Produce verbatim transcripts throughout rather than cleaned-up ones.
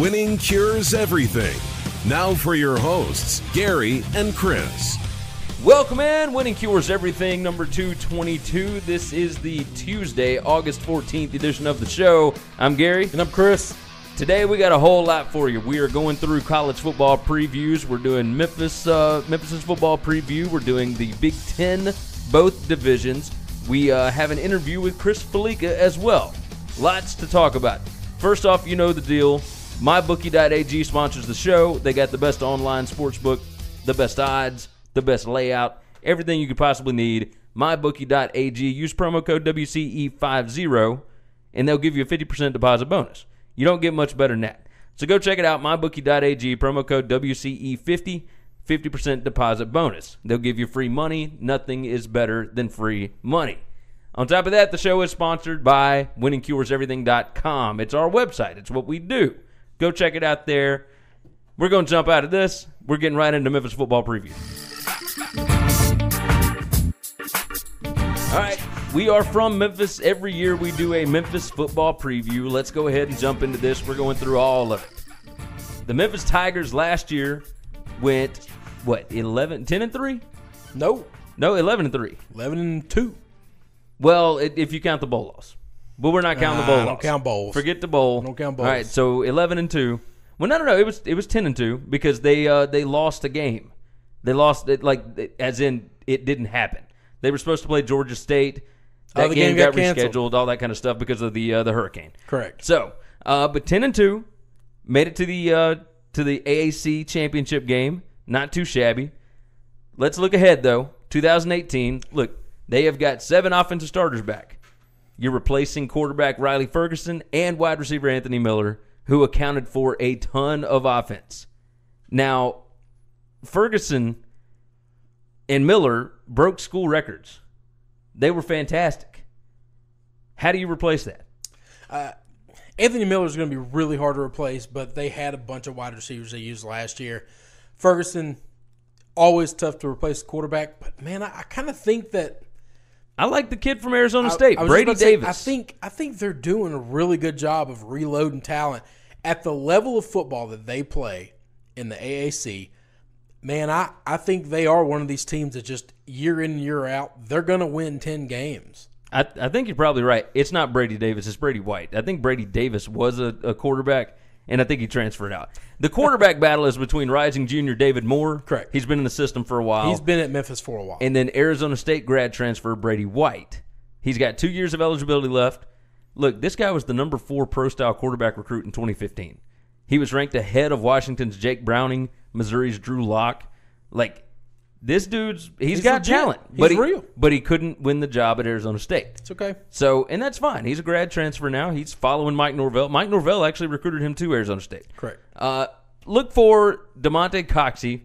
Winning Cures Everything. Now for your hosts, Gary and Chris. Welcome in. Winning Cures Everything, number two twenty-two. This is the Tuesday, August fourteenth edition of the show. I'm Gary. And I'm Chris. Today we got a whole lot for you. We are going through college football previews. We're doing Memphis, uh, Memphis's football preview. We're doing the Big Ten, both divisions. We uh, have an interview with Chris Felica as well. Lots to talk about. First off, you know the deal. MyBookie.ag sponsors the show. They got the best online sportsbook, the best odds, the best layout, everything you could possibly need. MyBookie.ag. Use promo code W C E fifty, and they'll give you a fifty percent deposit bonus. You don't get much better than that. So go check it out, MyBookie.ag, promo code W C E fifty, fifty percent deposit bonus. They'll give you free money. Nothing is better than free money. On top of that, the show is sponsored by winning cures everything dot com. It's our website. It's what we do. Go check it out there. We're going to jump out of this. We're getting right into Memphis football preview. All right. We are from Memphis. Every year we do a Memphis football preview. Let's go ahead and jump into this. We're going through all of it. The Memphis Tigers last year went, what, eleven, ten and three? No. No, eleven and three. eleven and two. Well, it, if you count the bowl loss. But we're not counting uh, the bowl loss. Don't count bowls. Forget the bowl. Don't count bowls. All right, so eleven and two. Well, no, no, no. It was it was ten and two because they uh, they lost a game. They lost it, like, as in it didn't happen. They were supposed to play Georgia State. That oh, the game, game got, got rescheduled, canceled. All that kind of stuff because of the uh, the hurricane. Correct. So, uh, but ten and two, made it to the uh, to the A A C championship game. Not too shabby. Let's look ahead though. twenty eighteen. Look, they have got seven offensive starters back. You're replacing quarterback Riley Ferguson and wide receiver Anthony Miller, who accounted for a ton of offense. Now, Ferguson and Miller broke school records. They were fantastic. How do you replace that? Uh, Anthony Miller is going to be really hard to replace, but they had a bunch of wide receivers they used last year. Ferguson, always tough to replace the quarterback, but, man, I, I kind of think that – I like the kid from Arizona I, State, I Brady Davis. Say, I think I think they're doing a really good job of reloading talent. At the level of football that they play in the A A C – Man, I, I think they are one of these teams that just year in and year out, they're going to win ten games. I, I think you're probably right. It's not Brady Davis. It's Brady White. I think Brady Davis was a, a quarterback, and I think he transferred out. The quarterback battle is between rising junior David Moore. Correct. He's been in the system for a while. He's been at Memphis for a while. And then Arizona State grad transfer Brady White. He's got two years of eligibility left. Look, this guy was the number four pro-style quarterback recruit in twenty fifteen. He was ranked ahead of Washington's Jake Browning, Missouri's Drew Locke. Like, this dude's, he's, he's got legit talent. He's but he, real. But he couldn't win the job at Arizona State. It's okay. So, and that's fine. He's a grad transfer now. He's following Mike Norvell. Mike Norvell actually recruited him to Arizona State. Correct. Uh, look for DeMonte Coxey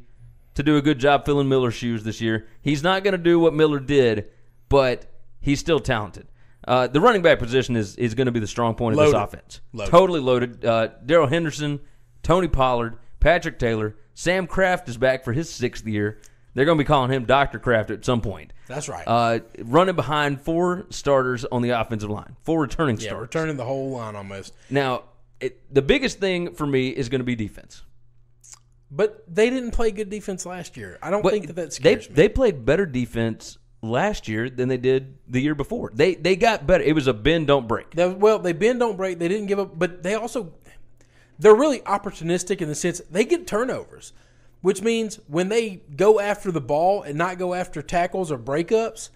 to do a good job filling Miller's shoes this year. He's not going to do what Miller did, but he's still talented. Uh, the running back position is, is going to be the strong point loaded. of this offense. Loaded. Totally loaded. Uh, Darrell Henderson, Tony Pollard, Patrick Taylor, Sam Kraft is back for his sixth year. They're going to be calling him Doctor Kraft at some point. That's right. Uh, running behind four starters on the offensive line, four returning yeah, starters. Yeah, returning the whole line almost. Now, it, the biggest thing for me is going to be defense. But they didn't play good defense last year. I don't but think that that scares they, me. They played better defense last year than they did the year before. They they got better. It was a bend, don't break. They, well, they bend, don't break. They didn't give up, but they also – they're really opportunistic in the sense they get turnovers, which means when they go after the ball and not go after tackles or breakups,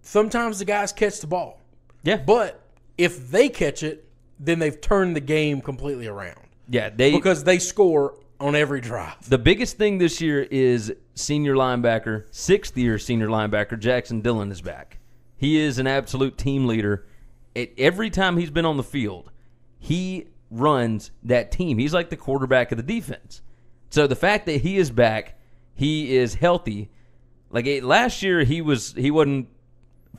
sometimes the guys catch the ball. Yeah. But if they catch it, then they've turned the game completely around. Yeah. they Because they score on every drive. The biggest thing this year is senior linebacker, sixth-year senior linebacker Jackson Dillon is back. He is an absolute team leader. At every time he's been on the field, he – runs that team. He's like the quarterback of the defense. So the fact that he is back, he is healthy. Like it, last year, he was he wasn't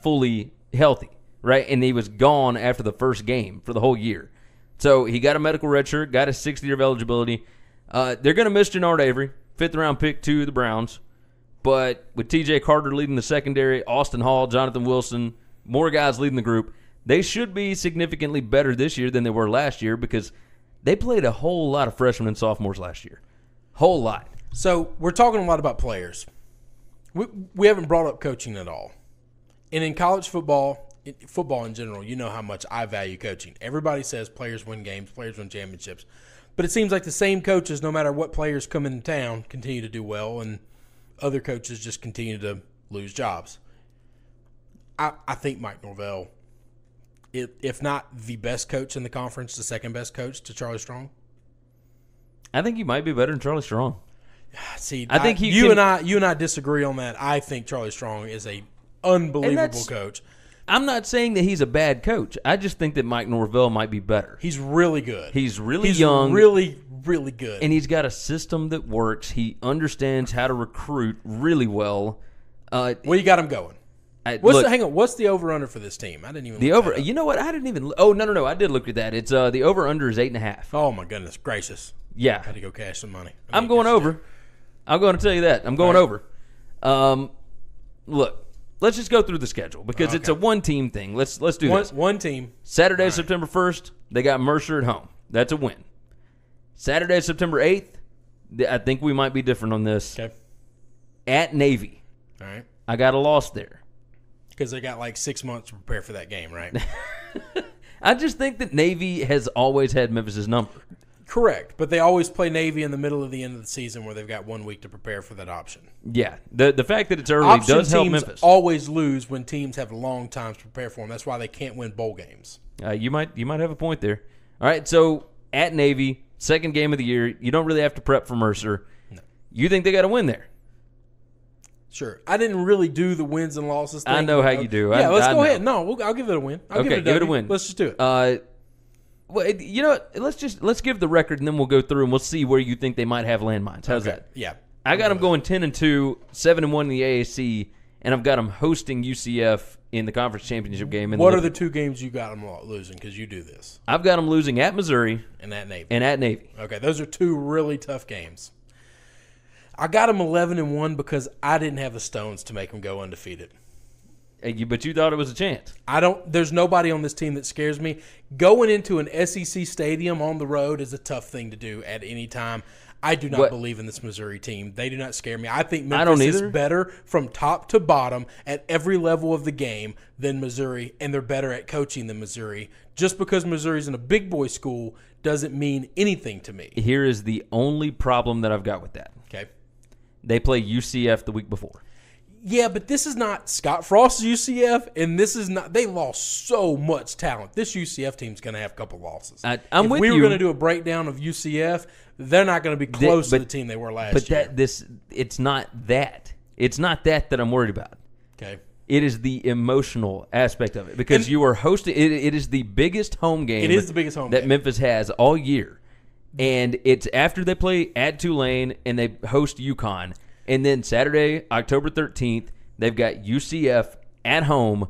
fully healthy, right? And he was gone after the first game for the whole year. So he got a medical redshirt, got a sixth year of eligibility. Uh, they're going to miss Jannard Avery, fifth round pick to the Browns, but with T J Carter leading the secondary, Austin Hall, Jonathan Wilson, more guys leading the group. They should be significantly better this year than they were last year because They played a whole lot of freshmen and sophomores last year. Whole lot. So we're talking a lot about players. We, we haven't brought up coaching at all. And in college football, football in general, you know how much I value coaching. Everybody says players win games, players win championships. But it seems like the same coaches, no matter what players come in town, continue to do well, and other coaches just continue to lose jobs. I, I think Mike Norvell, if not the best coach in the conference, the second best coach to Charlie Strong. I think he might be better than Charlie Strong. See, I think I, he you can, and I you and I disagree on that. I think Charlie Strong is an unbelievable coach. I'm not saying that he's a bad coach. I just think that Mike Norvell might be better. He's really good. He's really he's young. Really, really good. And he's got a system that works. He understands how to recruit really well. Uh, well, you got him going. I, what's look, the, hang on. What's the over/under for this team? I didn't even. The look over. That up. You know what? I didn't even. Oh no, no, no! I did look at that. It's uh, the over/under is eight and a half. Oh my goodness gracious! Yeah, I had to go cash some money. I mean, I'm going over. That. I'm going to tell you that. I'm going right. over. Um, look, let's just go through the schedule because okay. it's a one-team thing. Let's let's do one, this. One team. Saturday, right. September first, they got Mercer at home. That's a win. Saturday, September eighth, I think we might be different on this. Okay. At Navy. All right. I got a loss there. Because they got like six months to prepare for that game, right? I just think that Navy has always had Memphis' number. Correct, but they always play Navy in the middle of the end of the season where they've got one week to prepare for that option. Yeah, the the fact that it's early option does help Memphis. Teams always lose when teams have long times to prepare for them. That's why they can't win bowl games. Uh, you might you might have a point there. All right, so at Navy, second game of the year, you don't really have to prep for Mercer. No. You think they got to win there? Sure. I didn't really do the wins and losses thing. I know how you do. Yeah, I, let's I go know. ahead. No, we'll, I'll give it a win. I'll okay, give it a, give it a win. Let's just do it. Uh, Well, you know, let's just let's give the record, and then we'll go through and we'll see where you think they might have landmines. How's okay. that? Yeah, I got them going ten and two, seven and one in the A A C, and I've got them hosting U C F in the conference championship game. What the are the two games you got them losing? Because you do this. I've got them losing at Missouri and at Navy. And at Navy. Okay, those are two really tough games. I got them eleven and one because I didn't have the stones to make them go undefeated. But you thought it was a chance. I don't. There's nobody on this team that scares me. Going into an S E C stadium on the road is a tough thing to do at any time. I do not what? believe in this Missouri team. They do not scare me. I think Memphis I don't is better from top to bottom at every level of the game than Missouri, and they're better at coaching than Missouri. Just because Missouri's in a big boy school doesn't mean anything to me. Here is the only problem that I've got with that. Okay. They play U C F the week before. Yeah, but this is not Scott Frost's U C F, and this is not – they lost so much talent. This U C F team's going to have a couple losses. I, I'm if with you. If we were going to do a breakdown of U C F, they're not going to be close that, but, to the team they were last but year. But this, it's not that. It's not that that I'm worried about. Okay. It is the emotional aspect of it because and, you are hosting it, – it is the biggest home game It is the biggest home that game. Memphis has all year, and it's after they play at Tulane and they host UConn. And then Saturday, October thirteenth, they've got U C F at home,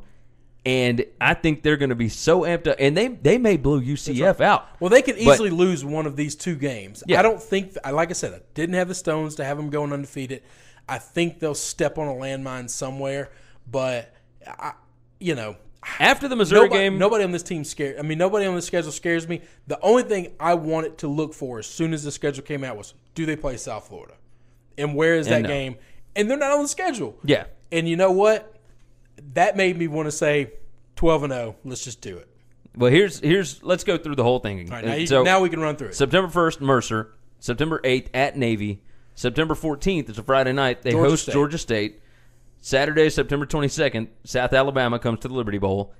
and I think they're going to be so amped up. And they, they may blow U C F right. out. Well, they could easily but, lose one of these two games. Yeah. I don't think – like I said, I didn't have the stones to have them going undefeated. I think they'll step on a landmine somewhere, but, I, you know – After the Missouri nobody, game, nobody on this team scared. I mean, nobody on the schedule scares me. The only thing I wanted to look for as soon as the schedule came out was, do they play South Florida? And where is that no. game? And they're not on the schedule. Yeah. And you know what? That made me want to say twelve and oh. Let's just do it. Well, here's here's let's go through the whole thing. All right, now, you, so, now we can run through it. September first, Mercer. September eighth at Navy. September fourteenth, it's a Friday night. They Georgia host State. Georgia State. Saturday, September twenty-second, South Alabama comes to the Liberty Bowl.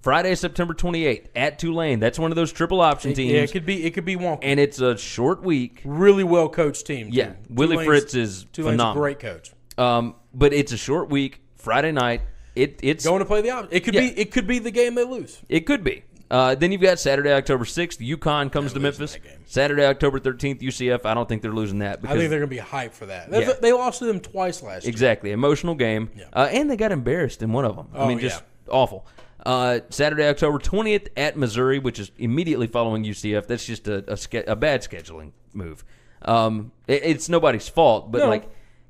Friday, September twenty-eighth at Tulane. That's one of those triple option teams. Yeah, it could be it could be wonky. And it's a short week. Really well coached team. Too. Yeah. Willie Tulane's, Fritz is Tulane's phenomenal. Tulane's a great coach. Um, but it's a short week. Friday night. It it's going to play the option. It could yeah. be it could be the game they lose. It could be. Uh, then you've got Saturday, October sixth. UConn comes to Memphis. Saturday, October thirteenth, U C F. I don't think they're losing that. Because I think they're going to be hyped for that. Yeah. They lost to them twice last year. Exactly. Emotional game. Yeah. Uh, and they got embarrassed in one of them. Oh, I mean, just yeah. awful. Uh, Saturday, October twentieth at Missouri, which is immediately following U C F. That's just a, a, ske- a bad scheduling move. Um, it, it's nobody's fault, but no. like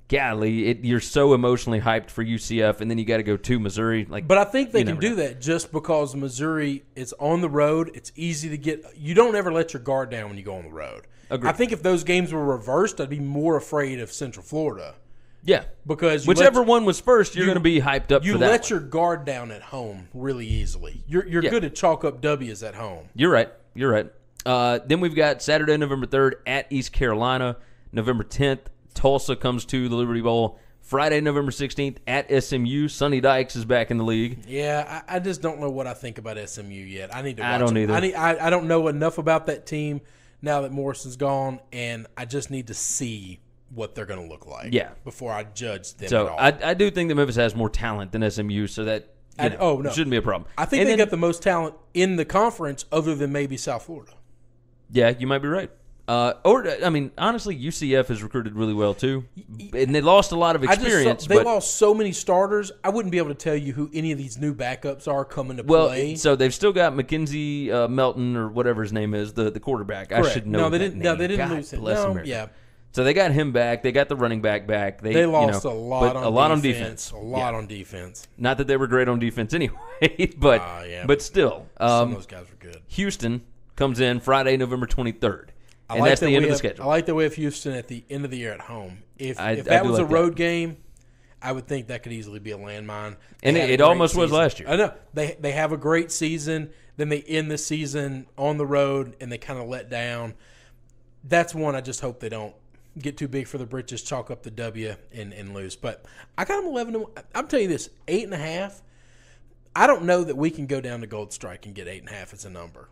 golly, it, you're so emotionally hyped for U C F, and then you got to go to Missouri. Like, but I think they can do know. that just because Missouri, it's on the road. It's easy to get. You don't ever let your guard down when you go on the road. Agreed. I think if those games were reversed, I'd be more afraid of Central Florida. Yeah. Because whichever let, one was first, you're you, going to be hyped up for that. You let one. your guard down at home really easily. You're, you're yeah. good at chalk up W's at home. You're right. You're right. Uh, then we've got Saturday, November third at East Carolina. November tenth, Tulsa comes to the Liberty Bowl. Friday, November sixteenth at S M U. Sonny Dykes is back in the league. Yeah, I, I just don't know what I think about S M U yet. I need to watch I don't them. either. I, need, I, I don't know enough about that team now that Morrison's gone, and I just need to see what they're going to look like yeah. before I judge them so at all. I, I do think that Memphis has more talent than S M U, so that I, know, oh, no. shouldn't be a problem. I think and they then, got the most talent in the conference other than maybe South Florida. Yeah, you might be right. Uh, or I mean, honestly, U C F has recruited really well too, and they lost a lot of experience. Saw, they but, lost so many starters. I wouldn't be able to tell you who any of these new backups are coming to well, play. So they've still got Mackenzie uh, Melton or whatever his name is, the, the quarterback. Correct. I should know. No, they that didn't. Name. No, they didn't God, lose him. No, America. yeah. So they got him back. They got the running back back. They, they lost you know, a lot, on, a lot defense, on defense. A lot yeah. on defense. Not that they were great on defense anyway, but uh, yeah, but still, um, some of those guys were good. Houston comes in Friday, November twenty-third. I and like that's that the end of the have, schedule. I like the way of Houston at the end of the year at home. If, I, if that was like a road that. game, I would think that could easily be a landmine. They and it, it almost season. was last year. I know. They, they have a great season. Then they end the season on the road, and they kind of let down. That's one I just hope they don't get too big for the britches, chalk up the W, and, and lose. But I got them eleven to one. I'm telling you this, eight and a half. I don't know that we can go down to Gold Strike and get eight and a half as a number.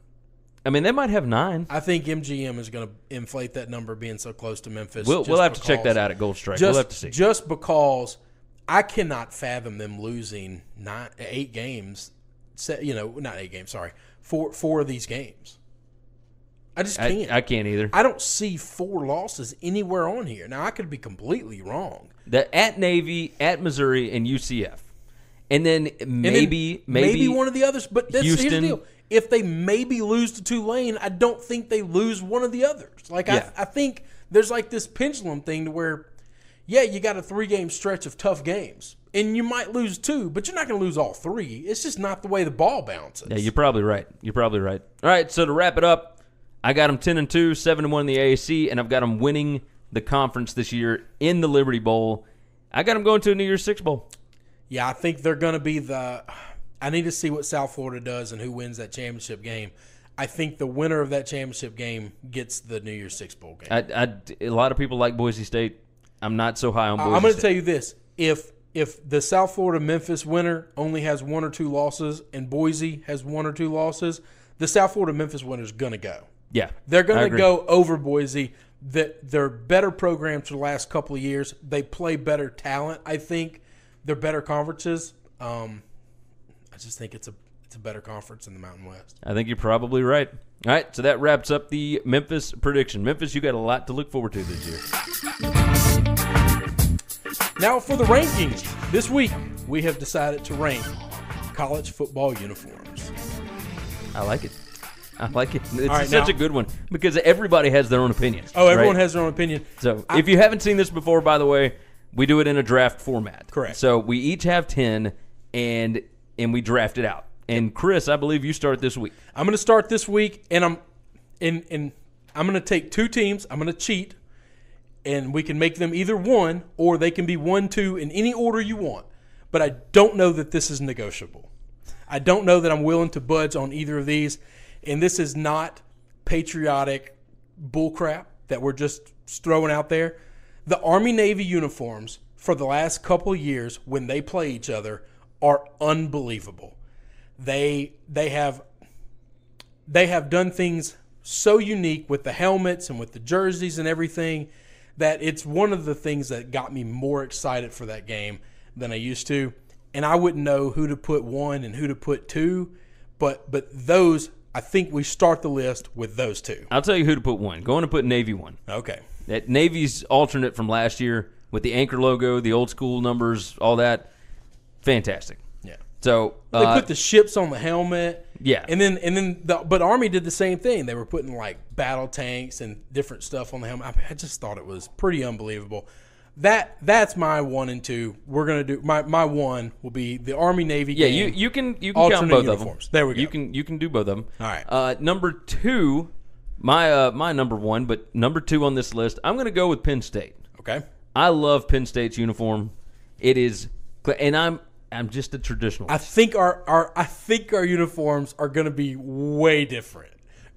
I mean, they might have nine. I think M G M is going to inflate that number being so close to Memphis. We'll, we'll have because, to check that out at Gold Strike. Just, we'll have to see. Just because I cannot fathom them losing nine, eight games, you know, not eight games, sorry, four, four of these games. I just can't. I, I can't either. I don't see four losses anywhere on here. Now, I could be completely wrong. The, at Navy, at Missouri, and U C F. And then maybe and then maybe, maybe one of the others. But that's, Houston, here's the deal. If they maybe lose to Tulane, I don't think they lose one of the others. Like, yeah. I, I think there's like this pendulum thing to where, yeah, you got a three-game stretch of tough games, and you might lose two, but you're not going to lose all three. It's just not the way the ball bounces. Yeah, you're probably right. You're probably right. All right, so to wrap it up, I got them ten and two, seven and one in the A A C, and I've got them winning the conference this year in the Liberty Bowl. I got them going to a New Year's Six Bowl. Yeah, I think they're going to be the – I need to see what South Florida does and who wins that championship game. I think the winner of that championship game gets the New Year's Six Bowl game. I, I, a lot of people like Boise State. I'm not so high on Boise State. I'm going to tell you this. If if the South Florida-Memphis winner only has one or two losses and Boise has one or two losses, the South Florida-Memphis winner is going to go. Yeah, they're going to go over Boise. That they're better programs for the last couple of years. They play better talent, I think. They're better conferences. Um I just think it's a it's a better conference in the Mountain West. I think you're probably right. All right, so that wraps up the Memphis prediction. Memphis, you got a lot to look forward to this year. Now for the rankings. This week, we have decided to rank college football uniforms. I like it. I like it. It's right, such now, a good one because everybody has their own opinion. Oh, everyone right? has their own opinion. So I, if you haven't seen this before, by the way, we do it in a draft format. Correct. So we each have ten, and... and we draft it out. And Chris, I believe you start this week. I'm going to start this week, and I'm and and I'm going to take two teams. I'm going to cheat, and we can make them either one or they can be one, two in any order you want. But I don't know that this is negotiable. I don't know that I'm willing to budge on either of these. And this is not patriotic bullcrap that we're just throwing out there. The Army-Navy uniforms for the last couple of years when they play each other are unbelievable. They they have they have done things so unique with the helmets and with the jerseys and everything that it's one of the things that got me more excited for that game than I used to. And I wouldn't know who to put one and who to put two, but but those I think we start the list with those two. I'll tell you who to put one. Going to put Navy one. Okay. That Navy's alternate from last year with the anchor logo, the old school numbers, all that. Fantastic. Yeah. So uh, they put the ships on the helmet. Yeah. And then and then the, but Army did the same thing. They were putting like battle tanks and different stuff on the helmet. I, I just thought it was pretty unbelievable. that that's my one and two. We're gonna do my my one will be the Army Navy. Yeah, game, you you can you can count both uniforms. Of them. There we go. You can you can do both of them. All right. Uh, number two, my uh, my number one, but number two on this list, I'm gonna go with Penn State. Okay. I love Penn State's uniform. It is, and I'm I'm just a traditional. I think our our I think our uniforms are gonna be way different.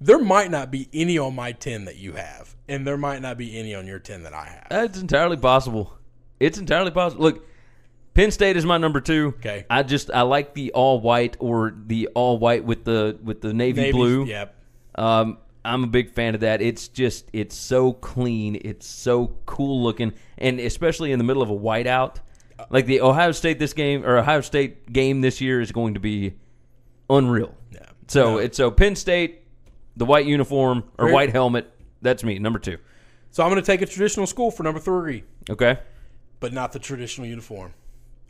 There might not be any on my ten that you have, and there might not be any on your ten that I have. That's entirely possible. It's entirely possible. Look, Penn State is my number two. Okay. I just I like the all white or the all white with the with the navy Navy's, blue. Yep. Um, I'm a big fan of that. It's just it's so clean. It's so cool looking, and especially in the middle of a whiteout, like the Ohio State this game or Ohio State game this year is going to be unreal. Yeah. So no. it's so Penn State. The white uniform or white helmet, that's me, number two. So I'm going to take a traditional school for number three. Okay. But not the traditional uniform.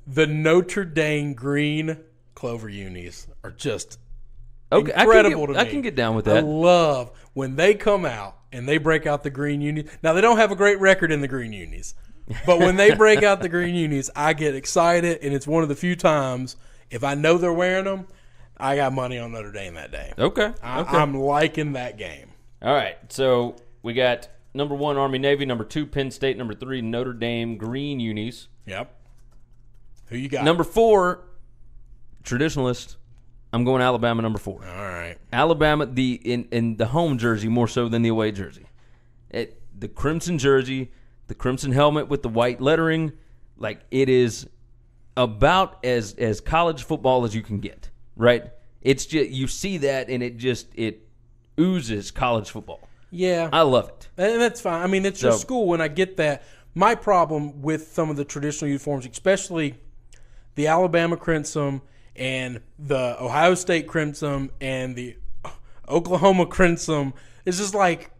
The Notre Dame green Clover unis are just okay, incredible get, to me. I can get down with that. I love when they come out and they break out the green unis. Now, they don't have a great record in the green unis. But when they break out the green unis, I get excited, and it's one of the few times, if I know they're wearing them, I got money on Notre Dame that day. Okay. I, okay. I'm liking that game. All right. So we got number one, Army Navy. Number two, Penn State. Number three, Notre Dame green unis. Yep. Who you got? Number four, traditionalist. I'm going Alabama number four. All right. Alabama the in, in the home jersey more so than the away jersey. It, the crimson jersey, the crimson helmet with the white lettering, like it is about as, as college football as you can get. Right, it's just you see that, and it just it oozes college football. Yeah, I love it, and that's fine. I mean, it's so, your school, and I get that. My problem with some of the traditional uniforms, especially the Alabama crimson and the Ohio State crimson and the Oklahoma crimson, is just like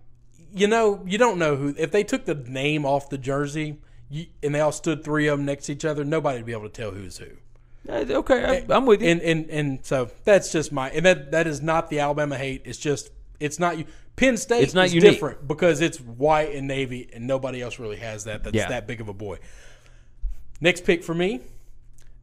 you know you don't know who. If they took the name off the jersey, you, and they all stood three of them next to each other, nobody would be able to tell who's who. Okay, I'm, I'm with you. And, and and so that's just my – and that that is not the Alabama hate. It's just – it's not – Penn State it's not is unique. Different because it's white and navy, and nobody else really has that. That's yeah. that big of a boy. Next pick for me,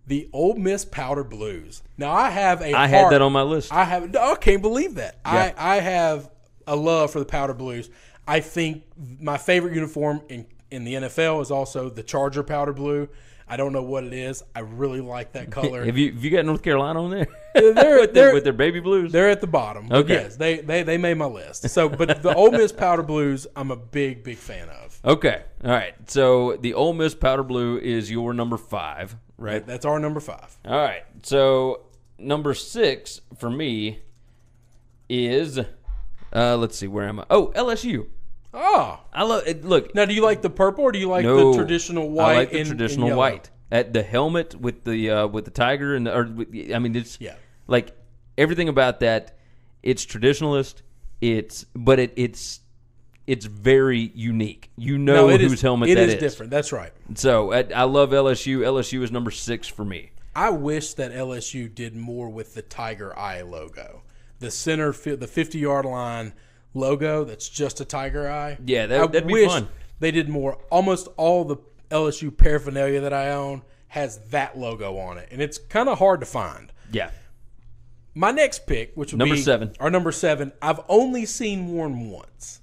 the Ole Miss Powder Blues. Now, I have a – I heart, had that on my list. I have. No, I can't believe that. Yeah. I, I have a love for the Powder Blues. I think my favorite uniform in, in the N F L is also the Charger Powder Blue. I don't know what it is. I really like that color. Have you have you got North Carolina on there? They're, with, they're, with their baby blues? They're at the bottom. Okay. Yes, they, they they made my list. So, but the Ole Miss Powder Blues, I'm a big, big fan of. Okay. All right. So, the Ole Miss Powder Blue is your number five, right? That's our number five. All right. So, number six for me is, uh, let's see, where am I? Oh, L S U. Oh, I love it. Look now. Do you like the purple or do you like no, the traditional white? I like the and, traditional and white. At the helmet with the uh, with the tiger and the. Or with, I mean, it's yeah. Like everything about that, it's traditionalist. It's but it it's it's very unique. You know no, whose is, helmet it that is. It is different. That's right. So I, I love L S U. L S U is number six for me. I wish that L S U did more with the tiger eye logo, the center, the fifty-yard line. Logo that's just a tiger eye. Yeah, that, I that'd be wish fun. They did more. Almost all the L S U paraphernalia that I own has that logo on it, and it's kind of hard to find. Yeah. My next pick, which would number be seven. Our number seven, I've only seen worn once.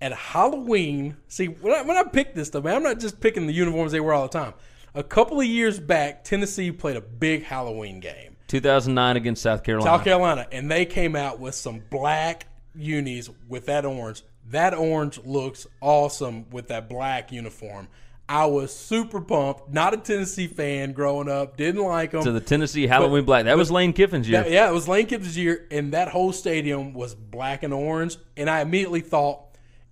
At Halloween, see, when I, when I pick this stuff, man, I'm not just picking the uniforms they wear all the time. A couple of years back, Tennessee played a big Halloween game. two thousand nine against South Carolina. South Carolina, and they came out with some black unis with that orange. That orange looks awesome with that black uniform. I was super pumped. Not a Tennessee fan growing up. Didn't like them. So the Tennessee Halloween but, black. That but, was Lane Kiffin's year. That, yeah, it was Lane Kiffin's year, and that whole stadium was black and orange. And I immediately thought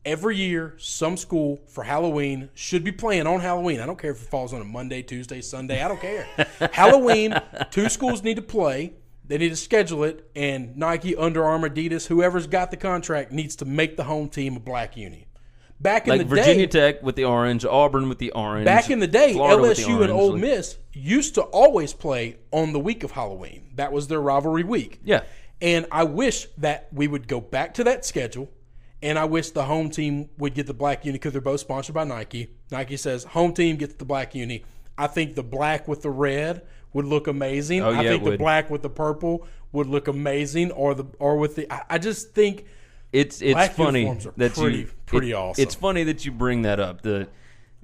every year some school for Halloween should be playing on Halloween. I don't care if it falls on a Monday, Tuesday, Sunday. I don't care. Halloween, two schools need to play. They need to schedule it, and Nike, Under Armour, Adidas, whoever's got the contract needs to make the home team a black uni. Back in like the Virginia day, Tech with the orange, Auburn with the orange. Back in the day, Florida L S U the and Ole Miss used to always play on the week of Halloween. That was their rivalry week. Yeah, and I wish that we would go back to that schedule, and I wish the home team would get the black uni because they're both sponsored by Nike. Nike says home team gets the black uni. I think the black with the red would look amazing. Oh, yeah, I think it would. The black with the purple would look amazing, or the or with the. I, I just think it's it's black funny are that pretty, you pretty it, awesome. It's funny that you bring that up. The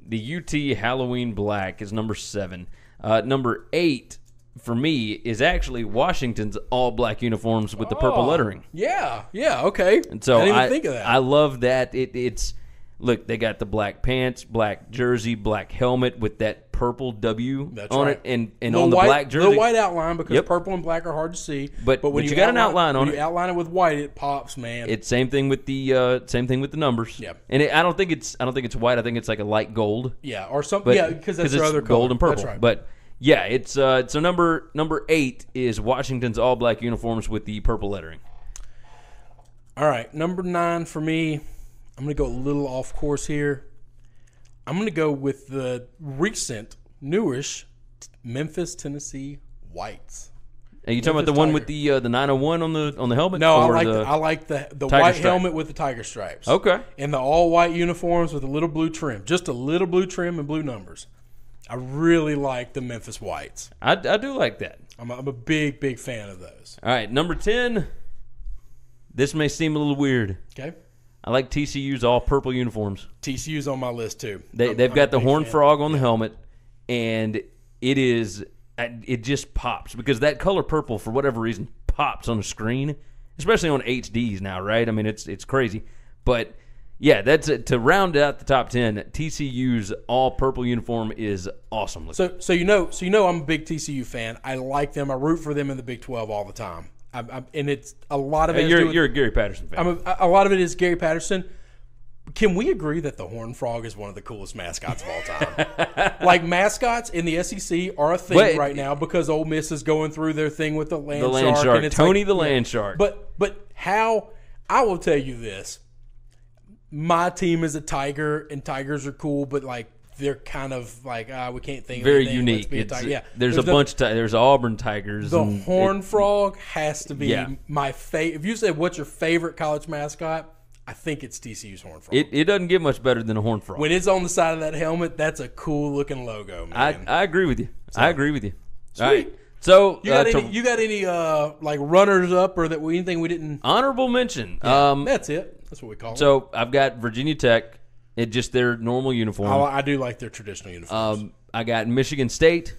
the U T Halloween black is number seven. Uh, number eight for me is actually Washington's all black uniforms with the purple oh, lettering. Yeah, yeah, okay. And so I didn't even I, think of that. I love that. It, it's look, they got the black pants, black jersey, black helmet with that purple W That's on right. it, and, and on the white, black jersey. The white outline, because yep. purple and black are hard to see. But, but when but you, you got outline, an outline on when it, you outline it with white, it pops, man. It's same thing with the uh, same thing with the numbers. Yeah, and it, I don't think it's I don't think it's white. I think it's like a light gold. Yeah, or something. Yeah, because that's their other color. Gold and purple. That's right. But yeah, it's uh, so number number eight is Washington's all black uniforms with the purple lettering. All right, number nine for me. I'm going to go a little off course here. I'm going to go with the recent, newish Memphis, Tennessee whites. Are you talking Memphis about the one Tiger. With the uh, the nine oh one on the on the helmet? No, I like the, the I like the the white stripe. Helmet with the tiger stripes. Okay, and the all white uniforms with a little blue trim, just a little blue trim and blue numbers. I really like the Memphis whites. I, I do like that. I'm a, I'm a big big fan of those. All right, number ten. This may seem a little weird. Okay. I like T C U's all-purple uniforms. T C U's on my list, too. They, they've I'm got the horned frog on the helmet, and it is it just pops. Because that color purple, for whatever reason, pops on the screen, especially on H Ds now, right? I mean, it's it's crazy. But, yeah, that's it. To round out the top ten, T C U's all-purple uniform is awesome looking. So, so, you know, so you know I'm a big T C U fan. I like them. I root for them in the Big twelve all the time. I'm, I'm, and it's a lot of it. Hey, you're, you're a Gary Patterson fan. I'm a, a lot of it is Gary Patterson. Can we agree that the Horned Frog is one of the coolest mascots of all time? Like, mascots in the S E C are a thing but, right now because Ole Miss is going through their thing with the land, the land shark. shark. And it's Tony like, the land shark. But but how I will tell you this: my team is a tiger, and tigers are cool, but like. They're kind of like, uh, we can't think of anything. Very unique. It's, yeah. There's, there's a the, bunch. There's Auburn Tigers. The and Horned it, Frog has to be yeah. my favorite. If you said, what's your favorite college mascot, I think it's T C U's Horned Frog. It, it doesn't get much better than a Horned Frog. When it's on the side of that helmet, that's a cool-looking logo, man. I, I agree with you. So, I agree with you. Sweet. All right. So you got uh, any, you got any uh, like runners-up or that we, anything we didn't? Honorable mention. Yeah, um, that's it. That's what we call so it. So I've got Virginia Tech. It just their normal uniform. Oh, I do like their traditional uniforms. Um, I got Michigan State.